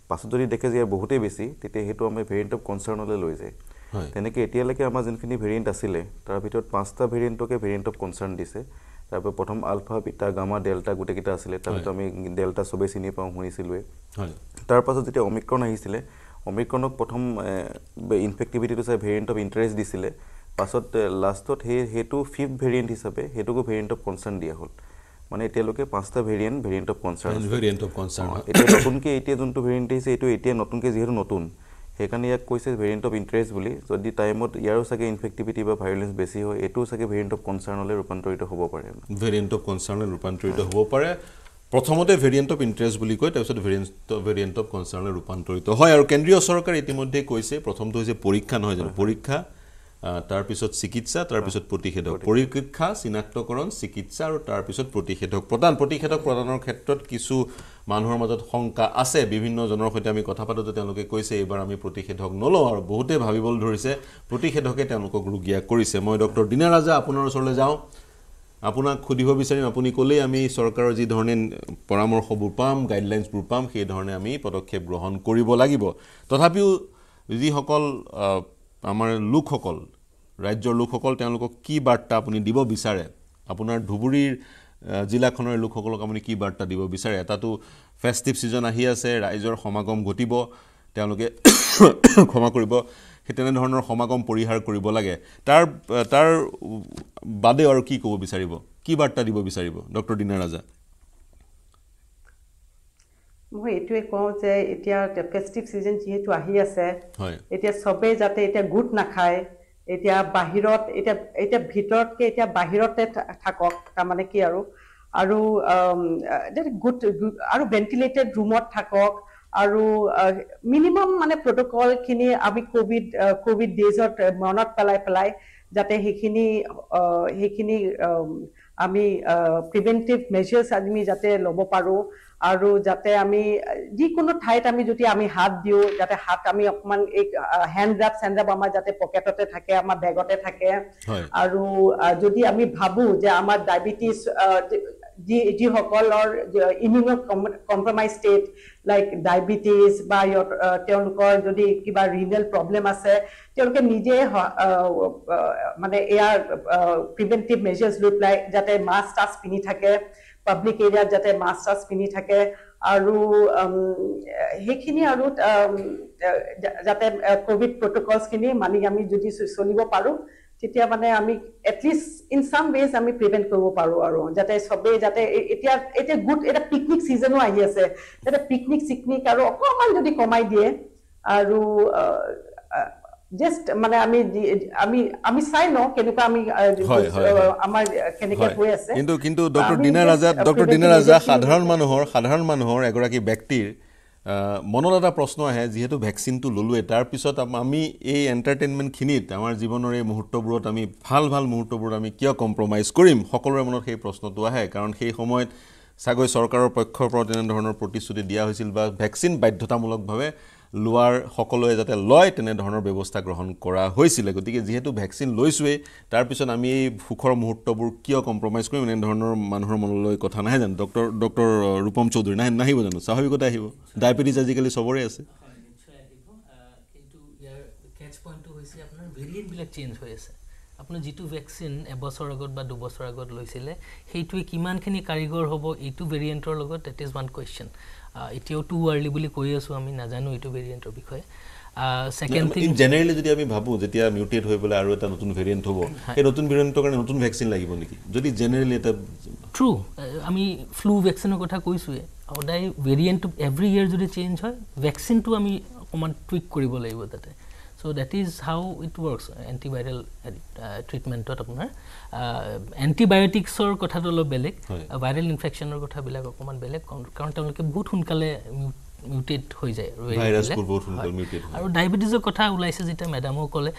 পাছত যদি দেখে যে বহুতে বেছি তেতে হেতু আমি ভেৰিয়েন্ট অফ কনসাৰ্নলৈ লৈ যায় তেনেকে এতিয়ালৈকে আমাৰ জনখিনি ভেৰিয়েন্ট আছিলে তাৰ ভিতৰত পাঁচটা ভেৰিয়েন্টকে ভেৰিয়েন্ট অফ কনসার্ন দিছে তারপর প্রথম আলফা বিটা গামা ডেল্টা গুটে কিটা আসলে তারপর আমি ডেল্টা সবে চিনি পাও হইছিলৱে হয় তার পাছত যেটা ওমিক্রন আহিছিলে ওমিক্রনক প্রথম ইনফেক্টিভিটি টু সাই ভেরিয়েন্ট অফ ইন্টারেস্ট দিছিলে পাছত লাস্টত হেতু ফিফথ ভেরিয়েন্ট হিসাবে হেতুকো ভেরিয়েন্ট অফ কনসার্ন দিয়া হল মানে এটা লোকে পাঁচটা ভেরিয়েন্ট অফ কনসার্ন এটা নতুনকে এটা জন্তু ভেরিয়েন্ট হিসে এটা এটা নতুনকে যেহেতু নতুন এখানে এক কইছে ভেরিয়েন্ট অফ ইন্টারেস্ট বলি যদি টাইমত ইয়ারও সাকে ইনফেক্টিভিটি বা ভাইলেন্স বেশি হয় এটো সাকে ভেরিয়েন্ট অফ কনসার্নলে রূপান্তরিত হ'ব পাৰে ভেৰিয়েন্ট অফ কনসাৰ্নলে ৰূপান্তৰিত হ'ব পাৰে প্ৰথমতে ভেৰিয়েন্ট অফ ইন্টাৰেস্ট বুলি কয় তাৰছত ভেৰিয়েন্ট অফ কনসাৰ্নলে ৰূপান্তৰিত হয় আৰু কেন্দ্ৰীয় সৰকাৰ ইতিমধ্যে কৈছে প্ৰথমটো হৈছে পৰীক্ষা নহয় জানো পৰীক্ষা তাৰ পিছত চিকিৎসা তাৰ পিছত প্ৰতিষেধক পৰীক্ষা চিনাক্তকৰণ চিকিৎসা আৰু তাৰ পিছত প্ৰতিষেধক প্ৰদান প্ৰদানৰ ক্ষেত্ৰত কিছু মানুহৰ মাজত শংকা আছে বিভিন্ন জনৰ সৈতে আমি কথা পাতোতে তেওঁলোকে কৈছে এবাৰ আমি প্ৰতিষেধক নলও আৰু বহুতে ভাবিবল ধৰিছে প্ৰতিষেধকে তেওঁলোকক ৰোগীয়া কৰিছে মই ডক্টৰ দিনা ৰাজা আপোনাৰ ওচৰলৈ যাও আপোনাক খুদিব বিচাৰিম আপুনি কলেই আমি সৰকাৰৰ যি ধৰণে পৰামৰ্শবোৰ পাম গাইডলাইনছবোৰ পাম সেই ধৰণে আমি পদক্ষেপ গ্ৰহণ কৰিব লাগিব তথাপিও যি সকল আমাৰ লোকসকল ৰাজ্যৰ লোকসকল তেওঁলোকক কি বাৰ্তা আপুনি দিব বিচাৰে আপোনাৰ ধুবুৰীৰ জিলাখনৰ লোকসকলক আপুনি কি বাৰ্তা দিব বিচাৰে এটাটো ফেষ্টিভ সিজন আহি আছে ৰাইজৰ সমাগম ঘটিব তেওঁলোকে ক্ষমা কৰিব হেতেনে ধৰণৰ সমাগম পৰিহাৰ কৰিব লাগে তাৰ বাদে আৰু কি ক'ব বিচাৰিব কি বাৰ্তা দিব বিচাৰিব ডক্টৰ দিনা ৰাজা মই এটোৱে কওঁ যে এতিয়া ফেষ্টিভ সিজন যেহেতু আহি আছে এতিয়া সবে যাতে এটা গুড না খায় এতিয়া বাহিৰত এটা এটা ভিতৰতকে এটা বাহিৰতে থাকক মানে কি আৰু আৰু গুড আৰু ভেন্টিলেটেড ৰুমত থাকক আৰু মিনিমাম মানে প্রটোকল কিনি আমি কোভিড ডেজত মনত পেলাই যাতে হেখিনি আমি প্রিভেন্টিভ মেজার্স আমি যাতে লব পাৰো আৰু যাতে আমি যি কোনো ঠাইত আমি যদি আমি হাত দিও যাতে হাত আমি অপমান এক হ্যান্ড গ্লাভ আমাৰ যাতে পকেটতে থাকে আমাৰ বেগতে থাকে আৰু যদি আমি ভাবো যে আমাৰ ডায়াবেটিস যি সকলৰ immunocompromise state like diabetes বা তেওঁলোকৰ যদি কিবা ৰিনেল প্ৰবলেম আছে তেওঁলোকে নিজে মানে এয়াৰ প্ৰিভেন্টিভ মেজাৰ্স লৈ প্লাই যাতে মাস্ক টাস্ক পিনি থাকে পাবলিক এৰিয়া যাতে মাস্ক টাস্ক পিনি থাকে আৰু হেখিনি আৰু যাতে কোভিড প্ৰটোকলস কিনি মানি আমি যদি চলিব পাৰো তেতিয়া মানে আমি at least in some ways আমি প্ৰিভেন্ট কৰিব পাৰো আৰু যাতে সবে যাতে এতিয়া এটা গুড এটা পিকনিক সিজনো আহি আছে এটা পিকনিক আৰু অকমান যদি কমাই দিয়ে আৰু জাস্ট মানে আমি চাই ন কেনেকুৱা আমি আমাৰ কেনেকে হৈ আছে কিন্তু ডক্টৰ দিনা ৰাজা সাধাৰণ মানুহৰ এগৰাকী ব্যক্তিৰ মনত এটা প্ৰশ্ন আহে যেহেতু ভ্যাকচিনটো ললু এটাৰ পিছত আমি এই এন্টাৰটেইনমেন্ট খিনিত আমাৰ জীৱনৰ এই মুহূৰ্তবোৰত আমি ভাল মুহূৰ্তবোৰত আমি কিয় কম্প্ৰমাইজ কৰিম সকলোৰে মনত সেই প্ৰশ্নটো আহে কাৰণ সেই সময়ত সাগৈ সৰকাৰৰ পক্ষৰ পৰা তেনে ধৰণৰ প্ৰতিশ্ৰুতি দিয়া হৈছিল বা ভ্যাকচিন বাধ্যতামূলকভাৱে লৱাৰ সকলোৱে যাতে লয় তেনে ধৰণৰ ব্যৱস্থা গ্ৰহণ কৰা হৈছিল গতিকে যেহেতু ভ্যাকচিন লৈছৱে তাৰ পিছত আমি এই ফুখৰ মুহূৰ্তবোৰ কিয় কম্প্ৰমাইজ কৰিম এনে ধৰণৰ মানুহৰ মনলৈ কথা নাই জানো ডক্টৰ ডক্টৰ ৰূপম চৌধুৰী নাই নাহিব জানো স্বাভাৱিকতে আহিব ডায়াবেটিস আজিকালি সবৰে আছে কিন্তু ইয়াৰ ক্যাচ পইণ্টটো হৈছে আপোনাৰ ভেৰিয়েণ্ট বিলাক চেঞ্জ হৈ আছে আপনি যেটু ভ্যাকসিন এবছৰ আগত বা দুবছৰ আগত লৈছিলে হেইটোই কিমানখিনি কাৰিগৰ হ'ব ইটু ভেৰিয়েণ্টৰ লগত দ্যাট ইজ ওয়ান কোৱেশ্চন ইটিও টু আৰ্লি বুলি কৈ আছো আমি নাজানো ইটু ভেৰিয়েণ্টৰ বিষয়ে সেকেন্ড থিং জেনাৰেলি যদি আমি ভাবো যেতিয়া মিউটেট হৈ বলে আৰু এটা নতুন ভেৰিয়েণ্ট হ'ব এই নতুন ভেৰিয়েণ্টৰ কাৰণে নতুন ভ্যাকসিন লাগিব নেকি যদি জেনাৰেলি এটা ট্ৰু আমি ফ্লু ভ্যাকসিনৰ কথা কৈছোয়ে ওদাই ভেৰিয়েণ্ট এভৰি ইয়াৰ যদি চেঞ্জ হয় ভ্যাকসিনটো আমি কমান টুইক কৰিব লাগিব তাতে So that is how it works. Antiviral treatment to apnar antibiotics or kotha to lo belek viral infection or kotha bilak okoman belek karon tamleke bahut hunkale mutate hoy jay virus ko bahut hunkale mutate hoy aru diabetes or kotha ulaise jeta madam o kole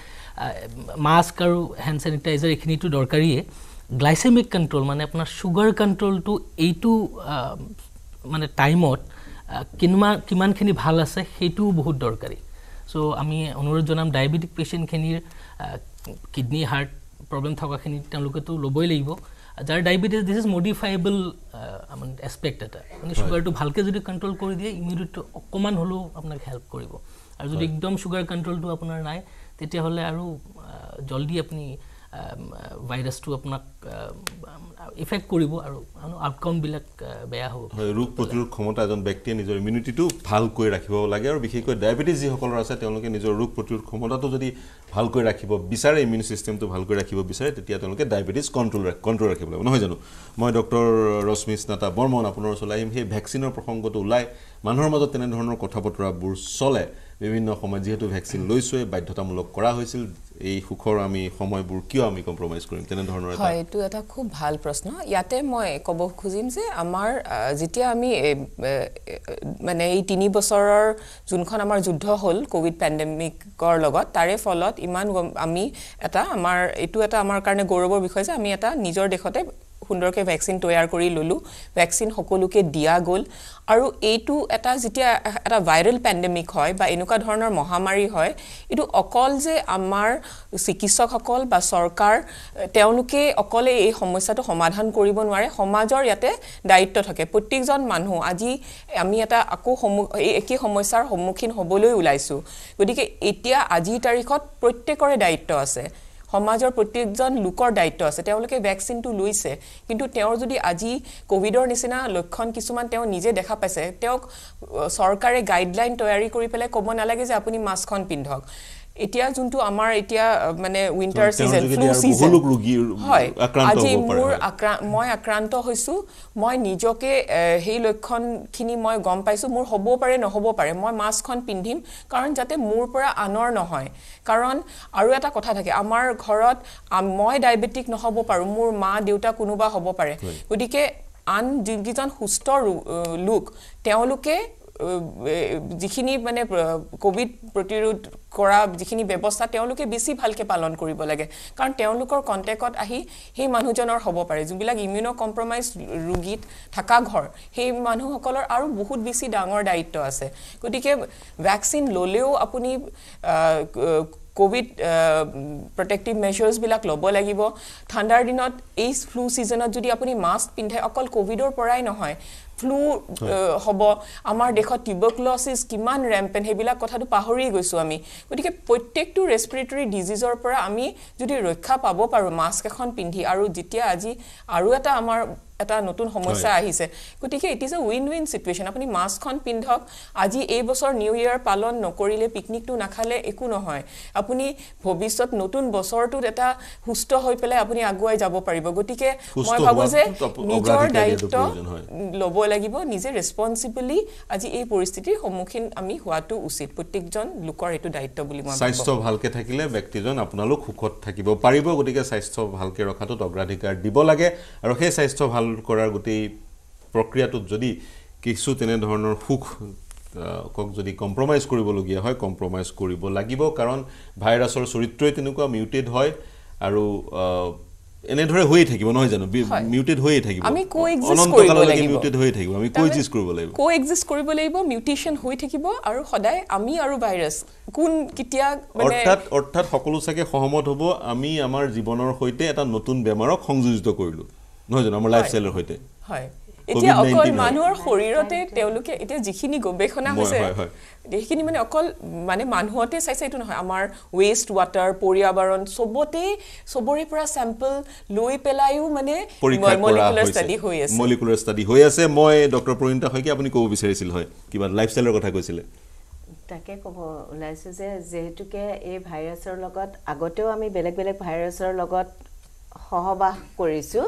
mask aru hand sanitizer ekhini to dorkari e glycemic control mane apnar sugar control to eitu mane time out kiman khini bhal ase heitu bahut dorkari So আমি অনুরোধ জানাম diabetic patient খনিৰ kidney heart problem থকা খনি তেওঁলোকেতো লবই লাগিব যাৰ ডায়াবেটিস দিস ইজ মডিফাইবল মানে এসপেক্ট এটা মানে সুগাৰটো ভালকে যদি কন্ট্ৰোল কৰি দিয়ে ইমিউনিটি অকমান হলো আপোনাক হেল্প কৰিব আৰু যদি একদম সুগাৰ কন্ট্ৰোলটো আপোনাৰ নাই তেতিয়া হলে আৰু জলদি আপুনি ভাইৰাছটো আপোনাক ইফেক্ট কৰিব আৰু আউটকাম বিলাক বেয়া হ'ব ৰোগ প্ৰতিৰোধ ক্ষমতা এজন ব্যক্তিয়ে নিজৰ ইমিউনিটিটো ভালকৈ ৰাখিব লাগে আৰু বিশেষকৈ ডায়াবেটিস যি সকলৰ আছে তেওঁলোকে নিজৰ ৰোগ প্ৰতিৰোধ ক্ষমতাটো যদি ভালকৈ ৰাখিব বিচাৰে ইমিউন সিস্টেমটো ভালকৈ ৰাখিব বিচাৰে তেতিয়া তেওঁলোকে ডায়াবেটিস কন্ট্ৰোল ৰাখিব লাগিব নহয় জানো মই ডক্টৰ ৰশ্মি স্নাতা বৰ্মন আপোনাৰ ওচৰলৈ আহিম সেই ভ্যাকচিনৰ প্ৰসংগটো উলাই মানুহৰ মাজত তেনে ধৰণৰ কথা বতৰাবোৰ চলে বিভিন্ন সময় যেহেতু ভ্যাকচিন লৈছৱে বাধ্যতামূলক কৰা হৈছিল এই হুখৰ আমি সময়বোৰ কিয় আমি কম্প্ৰমাইজ কৰিম তেনে ধৰণৰ এটা হয় এটো এটা খুব ভাল প্ৰশ্ন ইয়াতে মই কব খুজিম যে আমাৰ যেতিয়া আমি মানে এই 3 বছৰৰ যোনখন আমাৰ যুদ্ধ হল কোভিড পেণ্ডেমিকৰ লগত তাৰে ফলত ইমান আমি এটা আমাৰ এটো এটা আমাৰ কাৰণে গৌৰৱৰ বিষয় যে আমি এটা নিজৰ দেশতে সুন্দৰকে ভ্যাকচিন তৈয়াৰ কৰি ললু ভ্যাকচিন সকলোকে দিয়া গল আৰু এইটো এটা যেতিয়া এটা ভাইৰেল পেণ্ডেমিক হয় বা এনেকুৱা ধৰণৰ মহামাৰী হয় ইটো অকল যে আমাৰ চিকিৎসকসকল বা সৰকাৰ তেওঁলোকে অকলে এই সমস্যাটো সমাধান কৰিব নোৱাৰে সমাজৰ ইয়াতে দায়িত্ব থাকে প্ৰত্যেকজন মানুহ আজি আমি এটা আকো একি সমস্যাৰ সন্মুখীন হ'বলৈ উলাইছো গতিকে এতিয়া আজিৰ তাৰিখত প্ৰত্যেকৰে দায়িত্ব আছে সমাজৰ প্ৰতিজন লোকৰ দায়িত্ব আছে তেওঁলোকে ভ্যাকচিনটো লৈছে কিন্তু তেওঁৰ যদি আজি কোভিডৰ নিচিনা লক্ষণ কিছুমান তেওঁ নিজে দেখা পাইছে তেওঁক সৰকাৰে গাইডলাইন তৈয়াৰী কৰি পেলাই ক'ব নালাগে যে আপুনি মাস্কখন পিন্ধক এতিয়া যোনটো আমাৰ এতিয়া মানে উইন্টাৰ সিজন ফ্লু সিজন হয় আজি মই আক্ৰান্ত হৈছো মই নিজকে হেই লক্ষণখিনি মই গম পাইছো মোৰ হ'ব পাৰে নহ'ব পাৰে মই মাস্কখন পিন্ধিম কাৰণ যাতে মোৰ পৰা আনৰ নহয় কাৰণ আৰু এটা কথা থাকে আমাৰ ঘৰত মই ডায়াবেটিক নহ'ব পাৰো মোৰ মা দেউতা কোনোবা হ'ব পাৰে গতিকে আন যিজন সুস্থ লোক তেওঁলোকে যিখিনি মানে কোভিড প্ৰতিৰোধ কৰা যিখিনি ব্যৱস্থা তেওঁলোকে বেছি ভালকে পালন কৰিব লাগে কাৰণ তেওঁলোকৰ কন্টেক্টত আহি সেই মানুহজনৰ হ'ব পাৰে যিবিলাক ইমিউনো কম্প্ৰমাইজ ৰোগীত থকা ঘৰ সেই মানুহসকলৰ আৰু বহুত বেছি ডাঙৰ দায়িত্ব আছে গতিকে ভ্যাকচিন ললেও আপুনি কোভিড প্ৰটেক্টিভ মেজাৰ্স বিলাক লব লাগিব ঠাণ্ডাৰ দিনত এই ফ্লু সিজনত যদি আপুনি মাস্ক পিন্ধে অকল কোভিডৰ পৰাই নহয় ফ্লু হবো আমাৰ দেখো টিউবাৰকুলোসিস কিমান ৰেম্পেন হেবিলা কথাটো পাহৰি গৈছো আমি গতিকে প্ৰত্যেকটো ৰেসপিৰেটৰী ডিজিজৰ পৰা আমি যদি ৰক্ষা পাব পাৰো মাস্ক এখন পিন্ধি আৰু যেতিয়া আজি আৰু এটা আমাৰ এটা নতুন সমস্যা আহিছে গতিকে it is a win win situation আপুনি মাস্কখন পিন্ধক আজি এই বছৰ নিউ ইয়াৰ পালন নকৰিলে পিকনিকটো নাখালে একো নহয় আপুনি ভৱিষ্যত নতুন বছৰটো এটা সুস্থ হৈ পেলাই আপুনি আগুৱাই যাব পাৰিব গতিকে মই ভাবো যে নিজৰ দায়িত্ব লব লাগিব নিজে ৰেসপন্সিবলি আজি এই পৰিস্থিতিৰ সন্মুখীন আমি হোৱাটো উচিত প্ৰত্যেকজন লোকৰ এটো দায়িত্ব বুলি মই স্বাস্থ্য ভালকে থাকিলে ব্যক্তিজন আপোনালোক সুখত থাকিব পাৰিব গতিকে স্বাস্থ্য ভালকে ৰখাটো অগ্ৰাধিকাৰ দিব লাগে আৰু সেই স্বাস্থ্য ভাল কৰাৰ গতি প্ৰক্ৰিয়াটোত যদি কিছু তেনে ধৰণৰ হুক কক যদি কম্প্ৰমাইজ কৰিব লগিয়া হয় কম্প্ৰমাইজ কৰিব লাগিব কাৰণ ভাইৰাছৰ চৰিত্ৰই তেনুকা মিউটেট হয় আৰু এনেধৰে হই থাকিব নহয় জানো মিউটেড হই থাকিব আমি কোএক্সিস্ট কৰিব লাগিব মিউটেড হই থাকিব আমি কোএক্সিস্ট কৰিব লাগিব মিউটেশন হই থাকিব আৰু সদায় আমি আৰু ভাইৰাছ কোন কিতিয়া মানে অৰ্থাৎ সকলো সাকে সহমত হ'ব আমি আমাৰ জীৱনৰ হৈতে এটা নতুন বেমাৰক সংযোজিত কৰিলো নহয় জানো আমাৰ লাইফষ্টাইলৰ হৈতে হয় এতিয়া অকল মানুহৰ শৰীৰতে তেওঁলোকে এতিয়া যিখিনি গৱেষণা হৈছে দেখিনি মানে অকল মানে মানুহতে চাইছে এটো নহয় আমাৰ ওয়েস্ট ওয়াটাৰ পৰিয়াবৰণ সবতে সবৰে পৰা স্যাম্পল লৈ পেলাইও মানে মলিকুলাৰ স্টাডি হৈ আছে মই ডক্টৰ পৰিণতা হয় কি আপুনি কব বিচাৰিছিল হয় কিবা লাইফষ্টাইলৰ কথা কৈছিলে তাকে কব ওলাইছে যে যেহেতুকে এই ভাইৰাছৰ লগত আগতেও আমি বেলেগ বেলেগ ভাইৰাছৰ লগত হহবা কৰিছো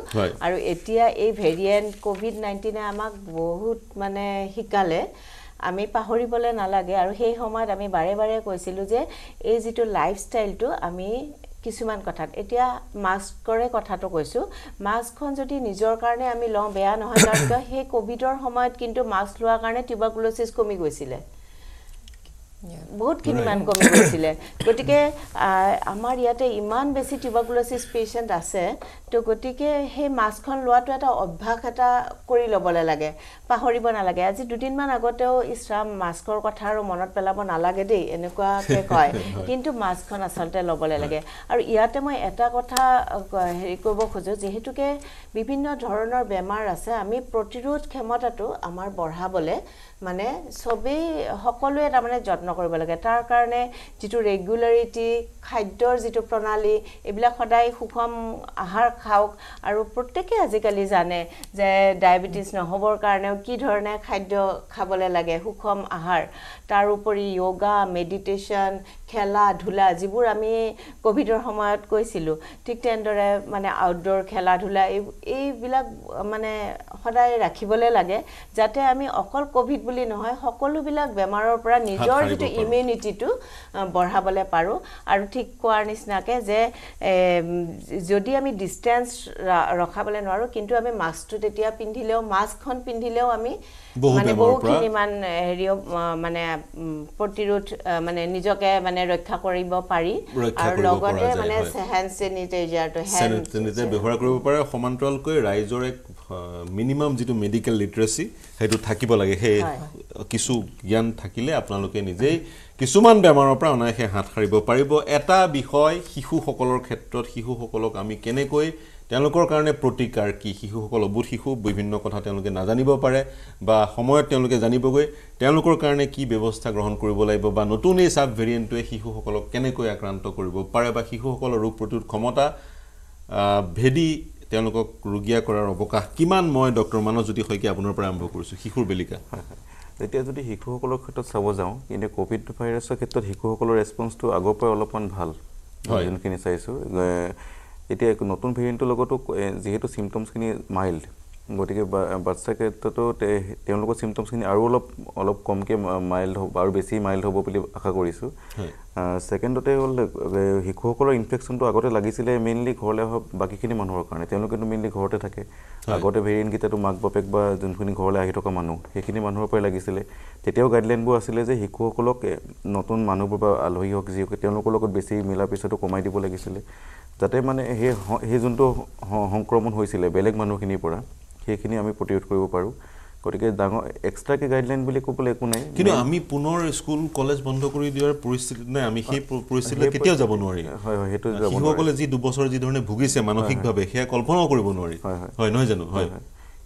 আৰু এতিয়া এই ভেৰিয়েন্ট কোভিড-19 আমাক বহুত মানে হিকালে আমি পাহৰিবলে নালাগে আৰু সেই সময়ত আমি বাৰে বাৰে কৈছিলো যে এই যেটো লাইফষ্টাইলটো আমি কিছুমান কথা এতিয়া মাস্ক কৰে কথাটো কৈছো মাস্কখন যদি নিজৰ কাৰণে আমি লওঁ বেয়া নহয় কাৰণ সেই কোভিডৰ সময়ত কিন্তু মাস্ক লোৱাৰ কাৰণে টিউবাৰকুলোসিস কমি গৈছিলে বহুত কিমান কমি গৈছিলে গটিকে আমাৰ ইয়াতে ইমান বেছি টিউবাৰকুলোসিস পেশেন্ট আছে তো গটিকে হে মাস্কখন লোৱাটো এটা অভ্যাস এটা কৰি লবলে লাগে পাহৰিব নালাগে আজি দুদিনমান আগতেও ইছৰাম মাস্কৰ কথা আৰু মনত পেলাব নালাগে দেই এনেকুৱাকে কয় কিন্তু মাস্কখন আসলতে লবলে লাগে আৰু ইয়াতে মই এটা কথা হেৰি কৰিব খোজো যেহেতুকে বিভিন্ন ধৰণৰ বেমাৰ আছে আমি প্ৰতিৰোধ ক্ষমতাটো আমাৰ বঢ়াবলে মানে সবে সকলোৱে তাৰ মানে যত্ন কৰিব লাগে তাৰ কাৰণে যেটো ৰেগুলাৰিটি খাদ্যৰ যেটো প্ৰণালী এবিলা খদাই সুখম আহাৰ খাওক আৰু প্ৰত্যেককে আজিকালি জানে যে ডায়াবেটিছ নহবৰ কাৰণে কি ধৰণে খাদ্য খাবলে লাগে সুখম আহাৰ তাৰ উপৰি যোগা মেডিটেশন খেলা ধুলা যিবোৰ আমি কোভিডৰ সময়ত কৈছিলো ঠিক তেনদৰে মানে আউটডোৰ খেলা ধুলা এই বিলা মানে খদাই ৰাখিবলে লাগে যাতে আমি অকল কোভিড বুলি নহয় সকলো বিলা বেমাৰৰ পৰা নিজৰ যেটো ইমিউনিটি টু বঢ়াবলে পাৰো আৰু ঠিক কোৱাৰ নিচিনাকে যে যদি আমি ডিসটেন্স ৰখাবলে নোৱাৰো কিন্তু আমি মাস্কটো তেতিয়া পিন্ধিলেও মাস্কখন পিন্ধিলেও আমি মানে বহুখিনি মান হেৰিও মানে প্ৰতিৰোধ মানে নিজকে মানে ৰক্ষা কৰিব পাৰি আৰু লগতে মানে হ্যান্ড স্যানিটাইজাৰ টু হ্যান্ড স্যানিটাইজাৰ ব্যৱহাৰ কৰিব পাৰে সমান্তৰালকৈ ৰাইজৰ এক মিনিমাম যেটো মেডিকেল লিটারেসি হেতু থাকিব লাগে হে কিছু জ্ঞান থাকিলে আপোনালোকে নিজে কিছুমান বেমাৰৰ পৰা অনাহে হাত হাৰিব পাৰিব এটা বিষয় শিশুসকলৰ ক্ষেত্ৰত শিশুসকলক আমি কেনেকৈ তেওঁলোকৰ কাৰণে প্ৰতিকাৰ কি শিশুসকল বহুত শিশু বিভিন্ন কথা তেওঁলোকে নাজানিব পাৰে বা সময়ত তেওঁলোকে জানিবগৈ তেওঁলোকৰ কাৰণে কি ব্যৱস্থা গ্ৰহণ কৰিব লাগিব বা নতুন এই সাব ভেৰিয়েন্টটোৱে শিশুসকলক কেনেকৈ আক্ৰান্ত কৰিব পাৰে বা শিশুসকলৰ ৰোগ প্ৰতিৰোধ ক্ষমতা ভেদি তেওঁলোকক ৰোগীয়া কৰাৰ অবকাশ কিমান মই ডক্টৰ মানজ্যোতি হয়কি আপোনাৰ পৰা আৰম্ভ কৰিছো শিশুৰ বেলিকা তেতিয়া যদি শিশুসকলৰ ক্ষেত্ৰত চাব যাওঁ কিন্তু কোভিড ভাইৰাছৰ ক্ষেত্ৰত শিশুসকলৰ ৰেসপন্সটো আগৰ পৰা অলপমান ভাল যোনখিনি চাইছো এতিয়া এক নতুন ভেৰিয়েন্টৰ লগতো যেহেতু সিম্পটমছখিনি মাইল্ড গটিকে বাচ্চাৰ ক্ষেত্ৰতো তেওঁলোকৰ সিম্পটমছখিনি আৰু অলপ কমকে মাইল্ড হ'ব আৰু বেছি মাইল্ড হ'ব বুলি আশা কৰিছো সেকেন্ডতে হ'ল শিশুসকলৰ ইনফেকচনটো আগতে লাগিছিলে মেইনলি ঘৰলে বাকিখিনি মানুহৰ কাৰণে তেওঁলোকেতো মেইনলি ঘৰতে থাকে আগতে ভেৰিয়েন্ট কিতাটো মাক বাপেক বা যোনখিনি ঘৰলে আহি থকা মানুহ সেইখিনি মানুহৰ পৰা লাগিছিলে তেতিয়াও গাইডলাইনবোৰ আছিল যে শিশুসকলক নতুন মানুহবোৰ বা আলহী হক যিকে তেওঁলোকৰ লগত বেছি মিলা পিছটো কমাই দিব লাগিছিলে যাতে মানে হে যোনটো সংক্ৰমণ হৈছিল বেলেগ মানুহখিনিৰ পৰা সেইখিনি আমি প্ৰতিৰোধ কৰিব পাৰো গটিকে ডাঙৰ এক্সট্ৰা কি গাইডলাইন বুলি কোপলে একো নাই কিন্তু আমি পুনৰ স্কুল কলেজ বন্ধ কৰি দিয়াৰ পৰিস্থিতি নাই আমি সেই পৰিস্থিতিলৈ কেতিয়াও যাব নোৱাৰি হয় হয় হেতু যাব নোৱাৰি সকলে যি দুবছৰ যি ধৰণে ভুগিছে মানসিকভাৱে সেয়া কল্পনা কৰিব নোৱাৰি হয় নহয় জানো হয়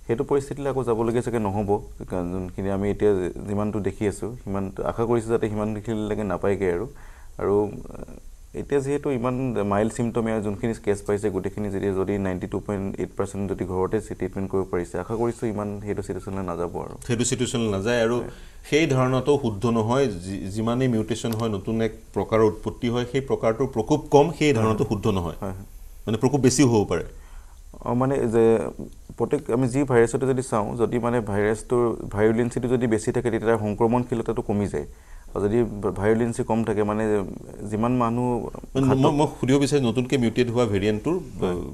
হেতু পৰিস্থিতিলৈ আকৌ যাব লাগি থাকে নহব কাৰণ যোনখিনি আমি এতিয়া যিমানটো দেখি আছো সিমানটো আশা কৰিছো যাতে সিমানখিনি লাগে নাপাইকে আৰু আৰু এতিয়া যেহেতু ইমান মাইল্ড সিম্পটমে যোনখিনি কেস পাইছে গুটেখিনি যদি 92.8% যদি ঘৰতে ট্ৰিটমেন্ট কৰিব পাৰিছে আশা কৰিছো ইমান হেতু সিচুৱেচনলৈ নাযাব আৰু হেতু সিচুৱেচনলৈ নাযায় আৰু সেই ধাৰণাটো শুদ্ধ নহয় যিমানে মিউটেশন হয় নতুন এক প্ৰকাৰৰ উৎপত্তি হয় সেই প্ৰকাৰটো প্ৰকোপ কম সেই ধাৰণাটো শুদ্ধ নহয় মানে প্ৰকোপ বেছি হ'ব পাৰে মানে যে প্ৰত্যেক আমি যি ভাইৰাছটো যদি চাওঁ যদি মানে ভাইৰাছটোৰ ভায়োলেন্সিটি যদি বেছি থাকে তেতিয়া সংক্ৰমণশীলতাটো কমি যায় যদি ভায়োলেন্সি কম থাকে মানে যিমান মানুহ মই খুদিও বিচাৰি নতুনকৈ মিউটেট হোৱা ভেৰিয়েন্টৰ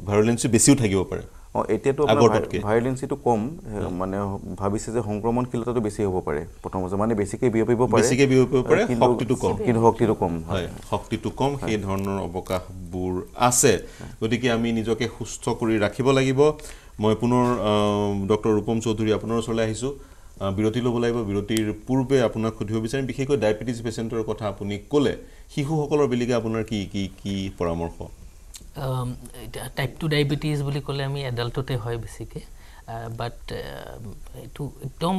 ভায়োলেন্সি বেছিও থাকিব পাৰে এতিয়াতো আপোনাৰ ভায়োলেন্সিটো কম মানে ভাবিছে যে সংক্ৰমণশীলতাটো বেছি হ'ব পাৰে প্ৰথমে মানে বেছিকৈ বিয়পিব পাৰে শক্তিটো কম কিন্তু শক্তিটো কম সেই ধৰণৰ অবকাশবোৰ আছে গতিকে আমি নিজকে সুস্থ কৰি ৰাখিব লাগিব মই পুনৰ ডক্টৰ ৰূপম চৌধুৰী আপোনাৰ ওচৰলৈ আহিছো বিৰতি ল'ব লাগিব বিৰতিৰ পূৰ্বে আপোনাক খুধিব বিচাৰিম বিশেষকৈ ডায়াবেটিছ পেশেন্টৰ কথা আপুনি ক'লে শিশুসকলৰ বিলিগে আপোনাৰ কি কি কি পৰামৰ্শ type 2 diabetes বুলি ক'লে আমি এডাল্টতে হয় বেছিকে বাট এটো একদম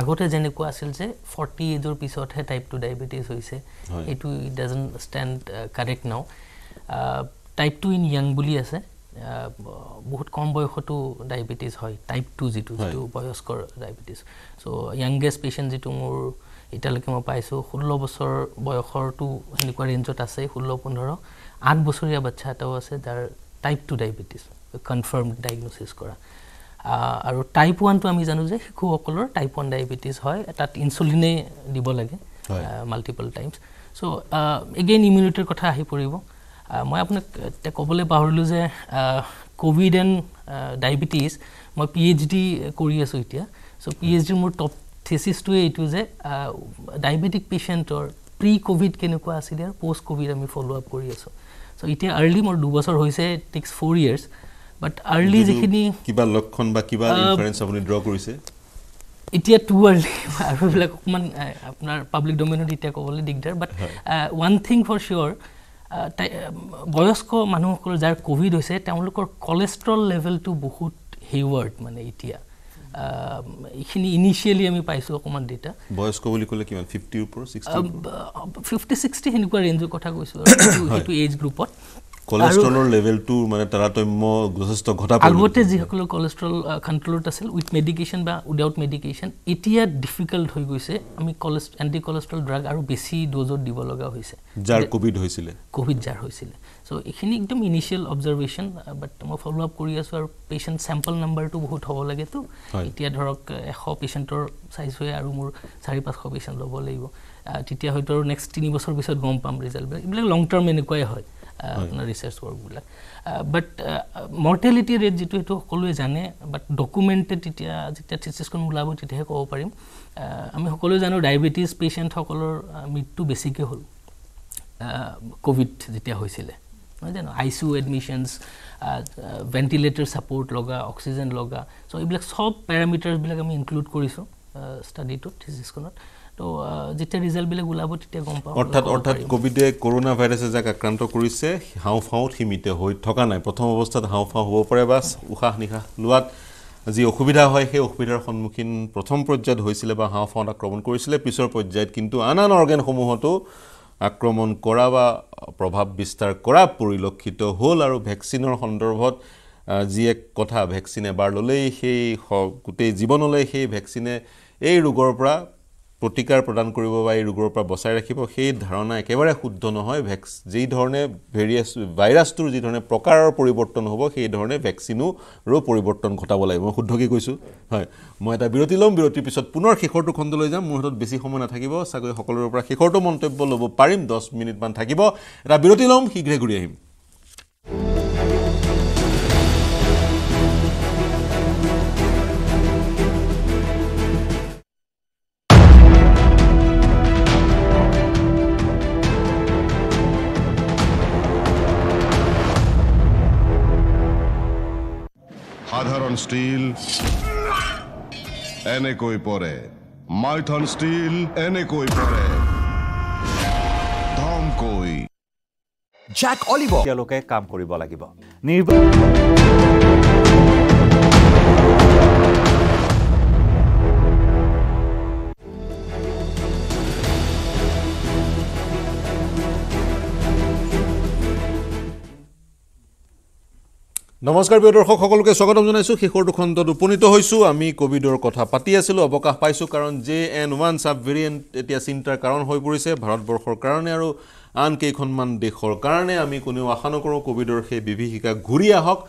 আগতে যেনেকুৱা আছিল যে 40 এজৰ পিছত হে টাইপ 2 ডায়াবেটিস হৈছে এটো it doesn't stand correct now type 2 in young বুলি আছে বহুত কম বয়সতো ডায়াবেটিস হয় টাইপ 2 যেটো বয়স্কৰ ডায়াবেটিস সো ইয়াংগেস্ট পেশেন্ট যেটো মোৰ এটালৈকে মই পাইছো 16 বছৰ বয়সৰটো হেনেকুৱা ৰেঞ্জত আছে 16 15 8 বছৰীয়া বাচ্চা তাও আছে যাৰ টাইপ 2 ডায়াবেটিস কনফাৰ্মড ডায়াগনোসিস কৰা আৰু টাইপ 1 তো আমি জানো যে শিশুসকলৰ টাইপ 1 ডায়াবেটিস হয় তাত ইনসুলিনে দিব লাগে মাল্টিপল টাইমস সো এগেইন ইমিউনিটিৰ কথা আহি পৰিব মই আপোনাক তে কবলে পাহৰিলো যে কোভিড এন্ড ডায়াবেটিস মই পিএইচডি কৰি আছো এতিয়া সো পিএইচডি মোৰ top thesis to it was diabetic patient or pre-covid kenekwa asile ar post-covid ami follow up kori aso so ite early more 2 bochor hoise takes 4 years but early jekhini kiba lokkhon ba kiba inference apuni draw korise itia too early aru bila kokman apnar public domain ot ite kobole digdar but one thing for sure boyosko manuhokor jar covid hoise taulukor cholesterol level to bahut hayward mane itia initially ami paisu okoman data boyosko boli kole kiman 50 upor 60 50 60 henikwa range kotha koisu etu age group ot cholesterol level to mane taratommo gojosto ghota pore algote je hokol cholesterol control ot asil with medication ba without medication etia difficult hoi goise ami anti cholesterol drug aru besi dose ot dibo laga hoise jar covid jar hoisile so ekhini ekdom initial observation but mo follow up kori asu aru patient sample number tu bahut hobo lage tu etia dhorok 100 patient or size hoye aru mur 4-500 patient lobo lagibo titia hoy tor next 3 bochor bisot gom pam result ibla long term enekoi hoy apna research work gula but mortality rate jitu etu hokoloi jane but documented titia jitia thesis kon mulabo titia kobo parim ami hokoloi jano diabetes patient hokolor mittu besike hol covid jitia hoisile I don't know ICU admissions ventilator support loga oxygen loga so iblak sob parameters bilak ami include korisu study to thesis konot to jete result bilak ulabo tite gom pa orthat covid e corona virus e jak akranto korise how found himite hoi thoka nai prothom obosthat how found hobo pare bas uha nikha luat আজি অসুবিধা হয় সেই অসুবিধাৰ সন্মুখীন প্ৰথম পৰ্যায়ত হৈছিল বা হাওফাউণ্ড আক্ৰমণ কৰিছিল পিছৰ পৰ্যায়ত কিন্তু আন অৰ্গান সমূহতো আক্ৰমণ কৰা বা প্ৰভাৱ বিস্তাৰ কৰা পৰিলক্ষিত হ'ল আৰু ভ্যাকচিনৰ সন্দৰ্ভত যি এক কথা ভ্যাকচিনে বাৰ ললেই সেই গুতে জীৱনলৈ সেই ভ্যাকচিনে এই ৰোগৰ পৰা প্ৰতিকাৰ প্ৰদান কৰিব বা এই ৰোগৰ পৰা বচাই ৰাখিব সেই ধাৰণা একেবাৰে শুদ্ধ নহয় ভ্যাকস যেই ধৰণে ভেৰিয়াছ ভাইৰাছটোৰ যি ধৰণে প্ৰকাৰৰ পৰিৱৰ্তন হ'ব সেই ধৰণে ভ্যাকচিনো ৰ পৰিৱৰ্তন ঘটাব লাগিব মই শুদ্ধকৈ কৈছো হয় মই এটা বিৰতি লম বিৰতিৰ পিছত পুনৰ শেষৰটো খণ্ডলৈ যাম মোৰ হাতত বেছি সময় নাথাকিব সাগৈ সকলোৰ পৰা শেষৰটো মন্তব্য ল'ব পাৰিম 10 মিনিট মান থাকিব এটা বিৰতি লম শীঘ্ৰে ঘূৰি আহিম आधारण स्टील एने कोई पोरे माइथन स्टील एने कोई पोरे धाम कोई जैक ओलिवर या लोके काम करिबा लागिबा নমস্কাৰ প্ৰিয় দৰ্শক সকলোকে স্বাগতম জনাইছো শেষৰটো খণ্ডত উপনীত হৈছো আমি কোভিডৰ কথা পাতি আছিলো অবকাশ পাইছো কাৰণ JN.1 সাব ভেৰিয়েণ্ট এতিয়া চিন্তাৰ কাৰণ হৈ পৰিছে ভাৰতবৰ্ষৰ কাৰণে আৰু আন কেইখনমান দেশৰ কাৰণে আমি কোনেও আশা নকৰো কোভিডৰ সেই বিভীষিকা ঘূৰি আহক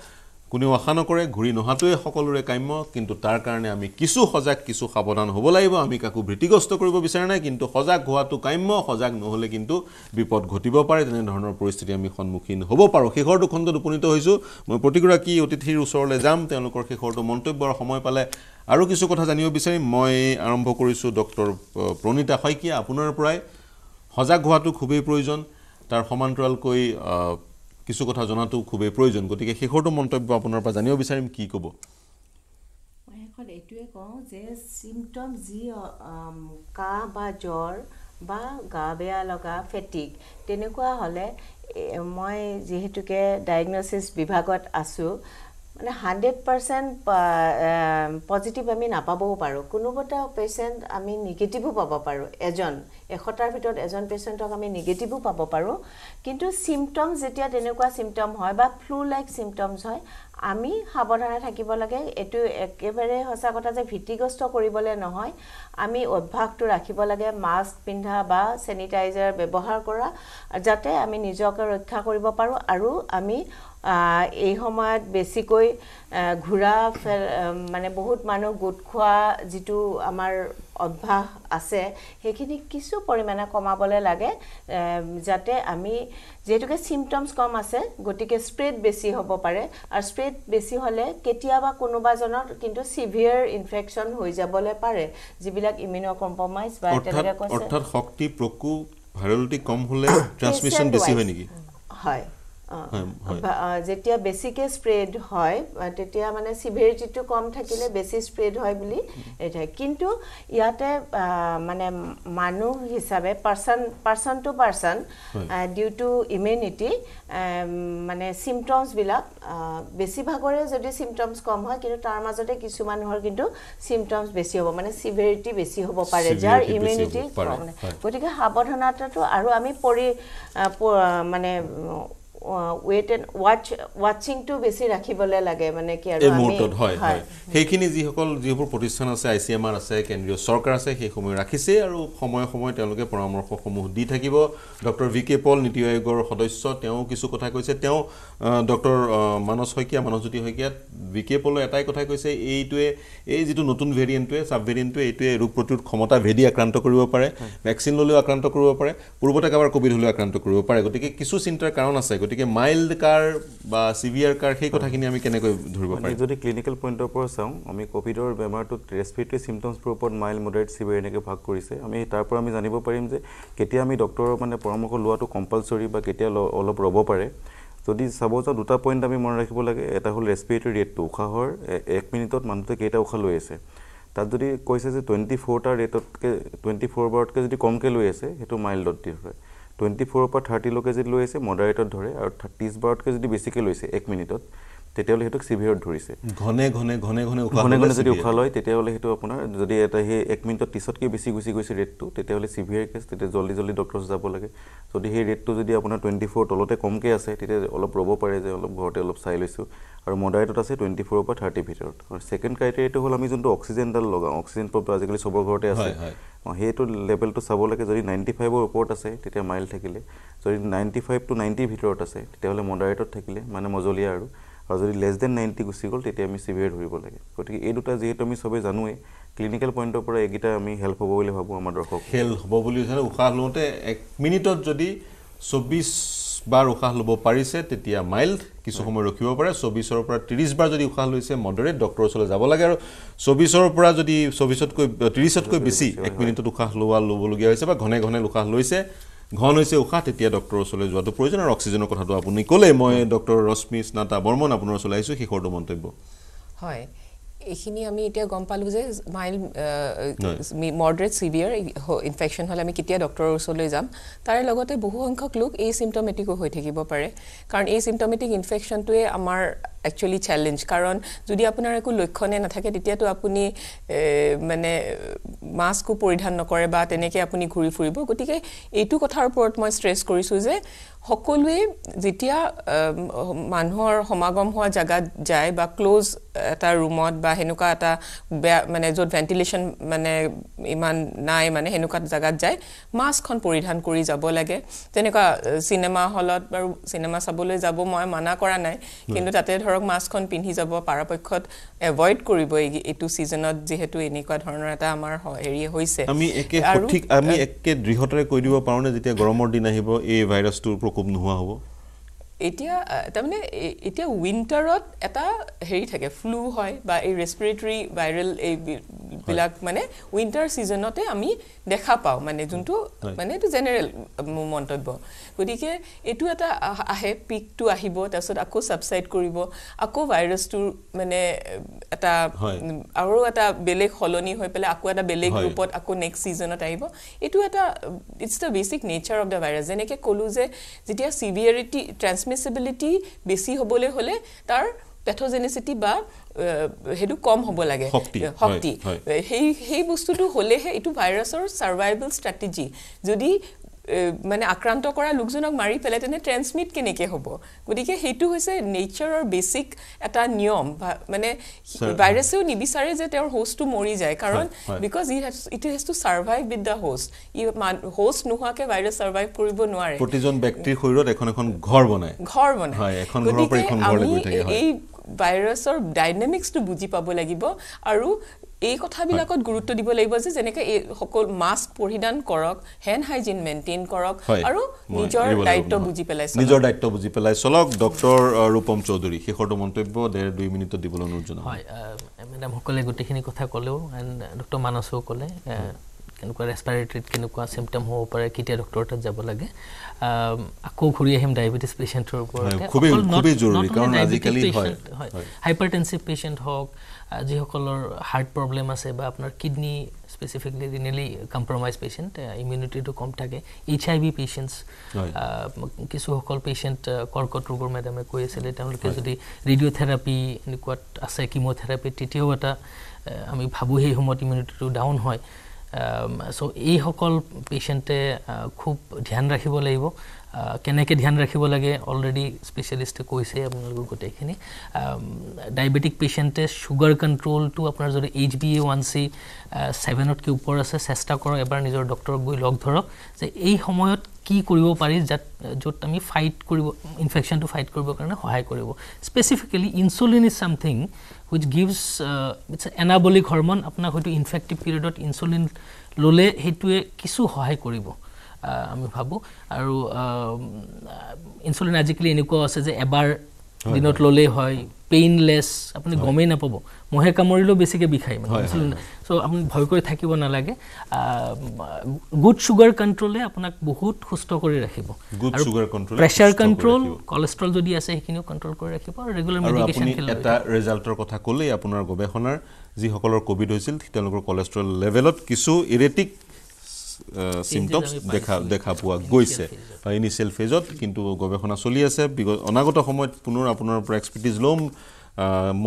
কোনেও আশা নকৰে ঘুৰি নহাটোৱে সকলোৰে কাম্য কিন্তু তাৰ কাৰণে আমি কিছু সজাগ কিছু সাৱধান হ'ব লাগিব আমি কাকো ভৃতিগ্ৰস্ত কৰিব বিচাৰা নাই কিন্তু সজাগ হোৱাটো কাম্য সজাগ নহলে কিন্তু বিপদ ঘটিব পাৰে তেনে ধৰণৰ পৰিস্থিতি আমি সন্মুখীন হ'ব পাৰো খেখৰটো খণ্ডত উপনীত হৈছো মই প্ৰতিগৰা কি অতিথিৰ ওচৰলৈ যাম তেওঁলোকৰ খেখৰটো মন্তব্যৰ সময় পালে আৰু কিছু কথা জানিব বিচাৰিম মই আৰম্ভ কৰিছো ডক্টৰ প্ৰণীতা শইকীয়া আপোনাৰ পৰাই সজাগ হোৱাটো খুবেই প্ৰয়োজন তাৰ সমান্তৰালকৈ কিছু কথা জনাটো খুবেই প্ৰয়োজন গতিকে শেখৰটো মন্তব্য আপোনাৰ পৰা জানিব বিচাৰিম কি ক'ব মই এখন এটুৱে কওঁ যে সিম্পটম জি কাহ বা জ্বৰ বা গা বেয়া লগা ফেটিগ তেনেকুৱা হলে মই যেহেতুকে ডায়াগনোসিস বিভাগত আছো মানে 100% পজিটিভ আমি নাপাবও পাৰো কোনোটা পেশেন্ট আমি নেগেটিভও পাব পাৰো এজন 100টাৰ ভিতৰত এজন পেশেন্টক আমি নেগেটিভও পাব পাৰো কিন্তু সিম্পটম যেতিয়া তেনেকুৱা সিম্পটম হয় বা ফ্লু লাইক সিম্পটমস হয় আমি সাবধানে থাকিব লাগে এটো একেবাৰে হসা কথা যে ভিটিগস্ত কৰিবলে নহয় আমি অভ্যাসটো ৰাখিব লাগে মাস্ক পিন্ধা বা স্যানিটাইজাৰ ব্যৱহাৰ কৰা যাতে আমি নিজকে ৰক্ষা কৰিব পাৰো আৰু আমি এই সময়ত বেছিকৈ ঘুৰা মানে বহুত মানুহ গোট খোৱা যেটো আমাৰ অভ্যাস আছে হেখিনি কিছু পৰিমাণে কমাবলে লাগে যাতে আমি যেটুকে সিম্পটমস কম আছে গটিকে স্প্ৰেড বেছি হ'ব পাৰে আৰু স্প্ৰেড বেছি হলে কেতিয়াবা কোনোবা জনৰ কিন্তু সিভিয়াৰ ইনফেকচন হৈ যাবলে পাৰে যিবিলাক ইমিউনো কম্প্ৰমাইজ বা তেনেকুৱা কৈছে অৰ্থাৎ শক্তি প্ৰকু ভাইৰালিটি কম হলে ট্ৰান্সমিশন বেছি হয় নেকি হয় যেতিয়া বেসিকে স্প্রেড হয় তেতিয়া মানে সিভিয়ারিটিটো কম থাকিলে বেছি স্প্রেড হয় বুলি এটা কিন্তু ইয়াতে মানে মানুহ হিসাবে person to person due to immunity মানে সিম্পটমস বিলাক বেছি ভাগৰে যদি সিম্পটমস কম হয় কিন্তু তাৰ মাজতে কিছু মানুহৰ কিন্তু সিম্পটমস বেছি হ'ব মানে সিভিয়াৰিটি বেছি হ'ব পাৰে যাৰ ইমিউনিটি কম গতিকে সাৱধানতাটো আৰু আমি পৰি মানে wait and watching to বেছি ৰাখিবলে লাগে মানে কি আৰু আমি হয় হয় হেখিনি যি সকল যি প্ৰতিষ্ঠান আছে ICMR আছে কেন্দ্ৰীয় সৰকাৰ আছে সেই সময় ৰাখিছে আৰু সময় সময় তেওঁলোকে পৰামৰ্শ সমূহ দি থাকিব ডক্টৰ ভিকে পল নীতি আয়োগৰ সদস্য তেওঁ কিছু কথা কৈছে তেওঁ ডক্টৰ মানস শইকীয়া মানসজ্যোতি শইকীয়া ভিকে পল এটাই কথা কৈছে এইটোৱে এই যেটো নতুন ভেৰিয়েন্টটোৱে সাব ভেৰিয়েন্টটোৱে এইটোৱে ৰোগ প্ৰতিৰোধ ক্ষমতা ভেদি আক্ৰান্ত কৰিব পাৰে ভ্যাকচিন ললেও আক্ৰান্ত কৰিব পাৰে পূৰ্বতে কাবাৰ কোভিড হলেও আক্ৰান্ত কৰিব পাৰে গতিকে কিছু চিন্তাৰ কাৰণ আছে টিকে মাইল্ড কাৰ বা সিভিয়াৰ কাৰ সেই কথাখিনি আমি কেনে কই ধৰিব পাৰি যদি ক্লিনিক্যাল পইণ্টৰ পৰা চাওঁ আমি কোভিডৰ বেমাৰটো ৰেসপিৰেটৰি সিম্পটমস ওপৰত মাইল্ড মডাৰেট সিভিয়াৰ এনেকৈ ভাগ কৰিছে আমি তাৰ পৰা আমি জানিব পাৰিম যে কেতিয়া আমি ডক্টৰৰ মানে পৰামৰ্শ লোৱাটো কম্পালসৰি বা কেতিয়া অলপ ৰব পাৰে যদি সাবজা দুটা পইণ্ট আমি মন ৰাখিব লাগে এটা হল ৰেসপিৰেটৰি ৰেটটো উখাহৰ 1 মিনিটত মানুহতে কেটা উখা লৈ আছে তাত যদি কৈছে যে 24 টা ৰেটতকে 24 বাৰতকে যদি কমকৈ লৈ আছে হেতু মাইল্ডত দি হয় 24 पर 30 लोके जे लयसे मॉडरेटर धरे और 30 बाउट के जदि बेसिकली लयसे 1 मिनिटत तेतेले हेतु सिभियर धरिसे घने घने घने घने उखाले जदि उखा लय तेतेले हेतु आपनर जदि एटा हे 1 मिनिटत 30 के बेसी गुसी गुसी रेट टु तेतेले सिभियर केस तेते जल्दी जल्दी डॉक्टरस जाबो लागे जदि हे रेट टु जदि आपनर 24 तलते कम के आसे तेते অলপ ৰব পাৰে যে অলপ ঘৰতে অলপ চাই লৈছো আৰু মডাৰেটত আছে 24 पर 30 ভিতৰত আৰু সেকেন্ড ক্ৰাইটেৰিয়াটো হল আমি যোনটো অক্সিজেন ডাল লগা অক্সিজেন পৰ আজিকালি সবৰ ঘৰতে আছে হেটো লেভেল টু সাবো লাগে যদি 95 ৰ ওপৰত আছে তেতিয়া মাইল্ড থাকিলে যদি 95 টু 90 ভিতৰত আছে তেতিয়া হলে মডাৰেটত থাকিলে মানে মজলিয়া আৰু যদি লেছ দেন 90 গুছি গল তেতিয়া আমি সিভিয়াৰ ধৰিব লাগে গতিকে এই দুটা যেহেতু আমি সবে জানোয়ে ক্লিনিক্যাল পইণ্টৰ পৰা এগিটা আমি হেল্প হ'ব বুলি ভাবো আমাৰ দৰক হেল্প হ'ব বুলি জানো উখাহ লওতে 1 মিনিটত যদি 24 বাৰ উখাহ লব পাৰিছে তেতিয়া মাইল্ড কিছু সময় ৰখিব পাৰে 24 ৰ পৰা 30 বাৰ যদি উখাহ লৈছে মডাৰেট ডক্টৰৰ ওচৰলৈ যাব লাগে আৰু 24 ৰ পৰা যদি 24 তকৈ 30 তকৈ বেছি 1 মিনিটত উখাহ লোৱা লবলগীয়া হৈছে বা ঘনে ঘনে উখাহ লৈছে ঘন হৈছে উখা তেতিয়া ডক্টৰ ওচৰলৈ যোৱাটো প্ৰয়োজন আৰু অক্সিজেনৰ কথাটো আপুনি ক'লে মই ডক্টৰ ৰশ্মি স্নাতা বৰ্মন আপোনাৰ ওচৰলৈ আহিছো শিক্ষৰটো মন্তব্য হয় এখিনি আমি এটা গম পালো যে মাইল্ড মডাৰেট সিভিয়াৰ ইনফেকচন হলে আমি কিতিয়া ডক্টৰৰ ওচৰলৈ যাম তাৰ লগতে বহু সংখ্যক লোক এই সিম্পটমেটিক হৈ থাকিব পাৰে কাৰণ এই সিম্পটমেটিক ইনফেকচনটোৱে আমাৰ actually challenge কাৰণ যদি আপনাৰ একো লক্ষণে না থাকে তেতিয়া তো আপুনি মানে মাস্ক পৰিধান নকৰে বা তেনেকে আপুনি ঘুৰি ফুৰিব গতিকে এইটো কথাৰ ওপৰত মই স্ট্ৰেছ কৰিছো যে Hokolwe Zitia Manhor Homagom Hoa Jagat Jai ba close at a roomot ba Henukata manezot ventilation mane iman nai mane Henukat Jagat Jai mask on Puridhan Kuri Zabolage, Tenuka cinema holot bar cinema sabole zabo moi mana koranai, kindu tate her mask on pin his abo parapocot avoid Kuribo e two season of Zihetu Eniquat Honorata Amar area hoise. Ami eke drihotre Kuribo Pound Zita Goromor Dinahibo a virus to Prokop Nuavo. Itia Tamne Itia winterot at a heritage flu hoi by a respiratory viral a bilak mane winter season not a me the hapao manejunto mane to general montabo. Kudike etuata ahe peak to ahibo as a co subside kuribo a co virus to mane at a aro at a belek holoni hoipela aquata belek report a co next season at aibo. It's the basic nature of the virus. Zeneke coluse zitia severity transmission transmissibility besi hobole hole tar pathogenicity ba hedu kom hobo lage hokti he bostu tu hole he etu virus or survival strategy jodi mane akranto kora lokjonak mari pele tene transmit kene ke hobo godike hetu hoise nature or basic eta niyom mane virus e nibisare je tor host to mori jay karon because it has to survive with the host host noha ke virus survive koribo noare protijon byaktir hoirot ekhon ghor bonai hoy ekhon ghor por ekhon ghor legi thake hoy ei virus or dynamics to buji pabo lagibo aru এই কথাবিলাকত গুরুত্ব দিব লাগিব যে জেনেকে সকল mask পৰিধান কৰক hand hygiene maintain কৰক আৰু নিজৰ দায়িত্ব বুজি পেলাইছ নিজৰ দায়িত্ব বুজি পেলাই চলক ডক্টৰ ৰূপম চৌধুৰী হেখৰ মন্তব্য 2 মিনিট দিবলৈ অনুৰোধ জনাম হয় মেডাম সকলে গটিখিনি কথা কলেও এন্ড ডক্টৰ মানসও কলে কেনেকুৱা ৰেসপিৰেটৰী কেনেকুৱা সিম্পটম হ'ব পাৰে কিটা ডক্টৰটা যাব লাগে আকৌ ঘুৰি আহিম ডায়াবেটিস পেশেন্টৰ ওপৰতে খুবই জৰুৰী কাৰণ আজিকালি হয় হাইপাৰটেনসিভ পেশেন্ট হওক जे होकलर हार्ट प्रॉब्लम আছে বা আপনার kidney specifically renally compromise patient immunity টু কম থাকে এইচআইভি পেশেন্টস কিছু হকল পেশেন্ট কর্কট ৰোগৰ মাধ্যমে কৈ আছেলে তেওঁলোকে যদি ৰেডিওথেৰাপি নিকট আছে কিমোথেৰাপি তেতিয়াও এটা আমি ভাবু হেই সময়ত ইমিউনিটি টু ডাউন হয় সো এই হকল পেশেন্টে খুব ধ্যান ৰাখিব লাগিব কেনেকে ধ্যান ৰাখিব লাগে অলৰেডি স্পেশালিষ্টে কৈছে আপোনালোক গটেখিনি ডায়াবেটিক পেশেন্টে সুগাৰ কন্ট্ৰোল টু আপোনাৰ যদি HbA1c 7 তকৈ ওপৰ আছে চেষ্টা কৰক এবাৰ নিজৰ ডক্টৰক গৈ লগ ধৰক যে এই সময়ত কি কৰিব পাৰি যাত যত আমি ফাইট কৰিব ইনফেকশন টু ফাইট কৰিব কাৰণে সহায় কৰিব specifically insulin is something which gives it's an anabolic hormone আপনা হয়তো ইনফেক্টিভ পিৰিয়ডত ইনসুলিন ললে হেতুৱে কিছু সহায় কৰিব আমি ভাবো আৰু ইনসুলিন আজিকালি এনেকো আছে যে এবাৰ দিনত ললে হয় পেইনলেস আপুনি গমে না পাবো মহে কামৰিলো বেছিকে বিখাই মানে সো আপুনি ভয় কৰি থাকিব না লাগে গুড সুগাৰ কন্ট্ৰোলে আপোনাক বহুত সুস্থ কৰি ৰাখিব good sugar control pressure control cholesterol যদি আছে সেইখিনিও কন্ট্ৰোল কৰি ৰাখিব আৰু ৰেগুলাৰ মেডিকেশন খেল আৰু আপুনি এটা ৰিজাল্টৰ কথা ক'লে আপোনাৰ গৱেষণাৰ যি সকলৰ কোভিড হৈছিল তেওঁলোকৰ কোলেষ্ট্ৰল লেভেলত কিছু ইৰেটিক symptoms দেখা পোৱা গৈছে ইনিশিয়াল ফেজত কিন্তু গৱেষণা চলি আছে অনাগত সময়ত পুনৰ আপোনাৰ পৰা এক্সপাৰ্টিজ লম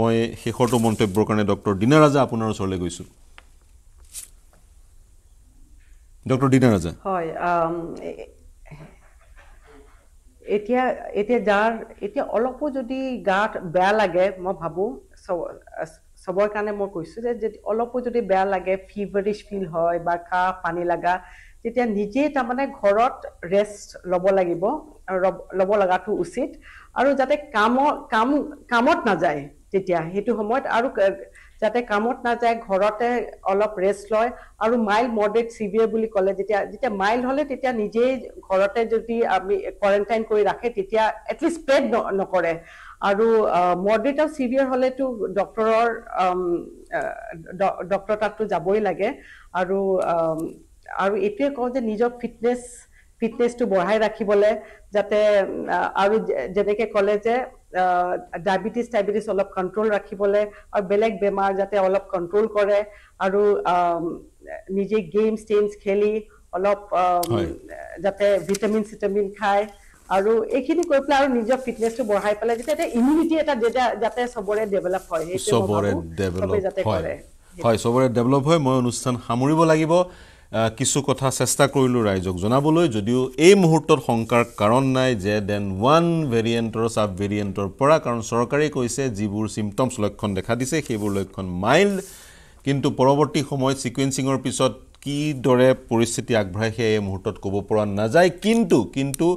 মই হেখৰটো মন্তব্যৰ কাৰণে ডক্টৰ দিনা ৰাজা আপোনাৰ ওচৰলৈ গৈছো ডক্টৰ দিনা ৰাজা হয় এতিয়া যাৰ এতিয়া অলপো যদি গাত বেয়া লাগে মই ভাবো সবৰ কাৰণে মই কৈছো যে অলপো যদি বেয়া লাগে ফিভারিশ ফিল হয় বা কা পানি লাগা তেতিয়া নিজে তা মানে ঘৰত ৰেস্ট লব লাগিব লব লাগাটো উচিত আৰু যাতে কামত না যায় তেতিয়া হেতু সময়ত আৰু যাতে কামত না যায় ঘৰতে অলপ ৰেস্ট লয় আৰু মাইল্ড মডৰেট সিভিয়াৰ বুলি কলে যেতিয়া মাইল্ড হলে তেতিয়া নিজে ঘৰতে যদি আমি কোৱাৰেন্টাইন কৰি ৰাখে তেতিয়া এট লিষ্ট স্প্ৰেড নকৰে আৰু মডৰেট আৰু সিভিয়াৰ হলে তো ডক্টৰৰ তাতো যাবই লাগে আৰু আৰু এতে কও যে নিজৰ ফিটনেস তো বঢ়াই ৰাখিবলে যাতে আৰু যেনেকে কলে যে ডায়াবেটিস অলপ কন্ট্ৰোল ৰাখিবলে আৰু বেলেগ বেমাৰ যাতে অলপ কন্ট্ৰোল কৰে আৰু নিজে গেম ষ্টেন্স খেলি অলপ যাতে ভিটামিন খায় আৰু এখিনি কৈপলা আৰু নিজৰ ফিটনেস তো বঢ়াই পেলাই যাতে ইমিউনিটি এটা যাতে সবৰে ডেভেলপ হয় সবৰে ডেভেলপ হয় সবৰে ডেভেলপ হয় মই অনুষ্ঠান সামৰিব লাগিব কিছু কথা চেষ্টা কৰিলো ৰাইজক জনাবলৈ যদিও এই মুহূৰ্তৰ সংকাৰ কাৰণ নাই যে JN.1 ভেৰিয়েণ্টৰ সাব ভেৰিয়েণ্টৰ পৰা কাৰণ সৰকাৰে কৈছে যিবোৰ সিম্পটমস লক্ষণ দেখা দিছে সেইবোৰ লক্ষণ মাইল্ড কিন্তু পৰৱৰ্তী সময়ত সিকুৱেন্সিংৰ পিছত কি দৰে পৰিস্থিতি আগভাইহে এই মুহূৰ্তত ক'ব পৰা নাযায় কিন্তু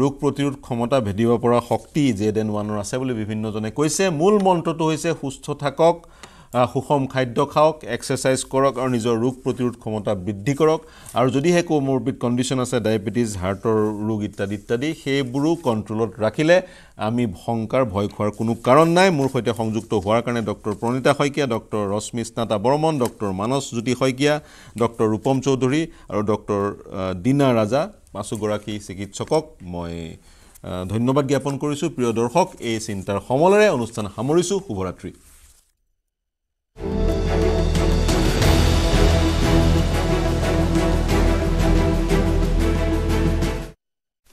ৰোগ প্ৰতিৰোধ ক্ষমতা ভেদিব পৰা শক্তি JN.1 ৰ আছে বুলি বিভিন্নজনে কৈছে মূল মন্ত্ৰটো হৈছে সুস্থ থাকক সুষম খাদ্য খাওক এক্সাৰসাইজ কৰক আৰু নিজৰ ৰোগ প্ৰতিৰোধ ক্ষমতা বৃদ্ধি কৰক আৰু যদি হে কোমৰবিড কণ্ডিশ্যন আছে ডায়াবেটিছ হাৰ্টৰ ৰোগ ইত্যাদি ইত্যাদি সেইবোৰো কন্ট্ৰলত ৰাখিলে আমি ভংকাৰ ভয় খোৱাৰ কোনো কাৰণ নাই মোৰ সৈতে সংযুক্ত হোৱাৰ কাৰণে doctor Pranita Saikia doctor Rashmi Snata Barman doctor Manas Jyoti Saikia doctor Rupam Choudhury আৰু ডক্টৰ দিনা ৰাজা পাঁচগৰাকী চিকিৎসকক মই ধন্যবাদ জ্ঞাপন কৰিছো প্ৰিয় দৰ্শক এই চিন্তাৰ সমলৰে অনুষ্ঠান সামৰিছো শুভৰাত্ৰি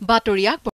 Batoria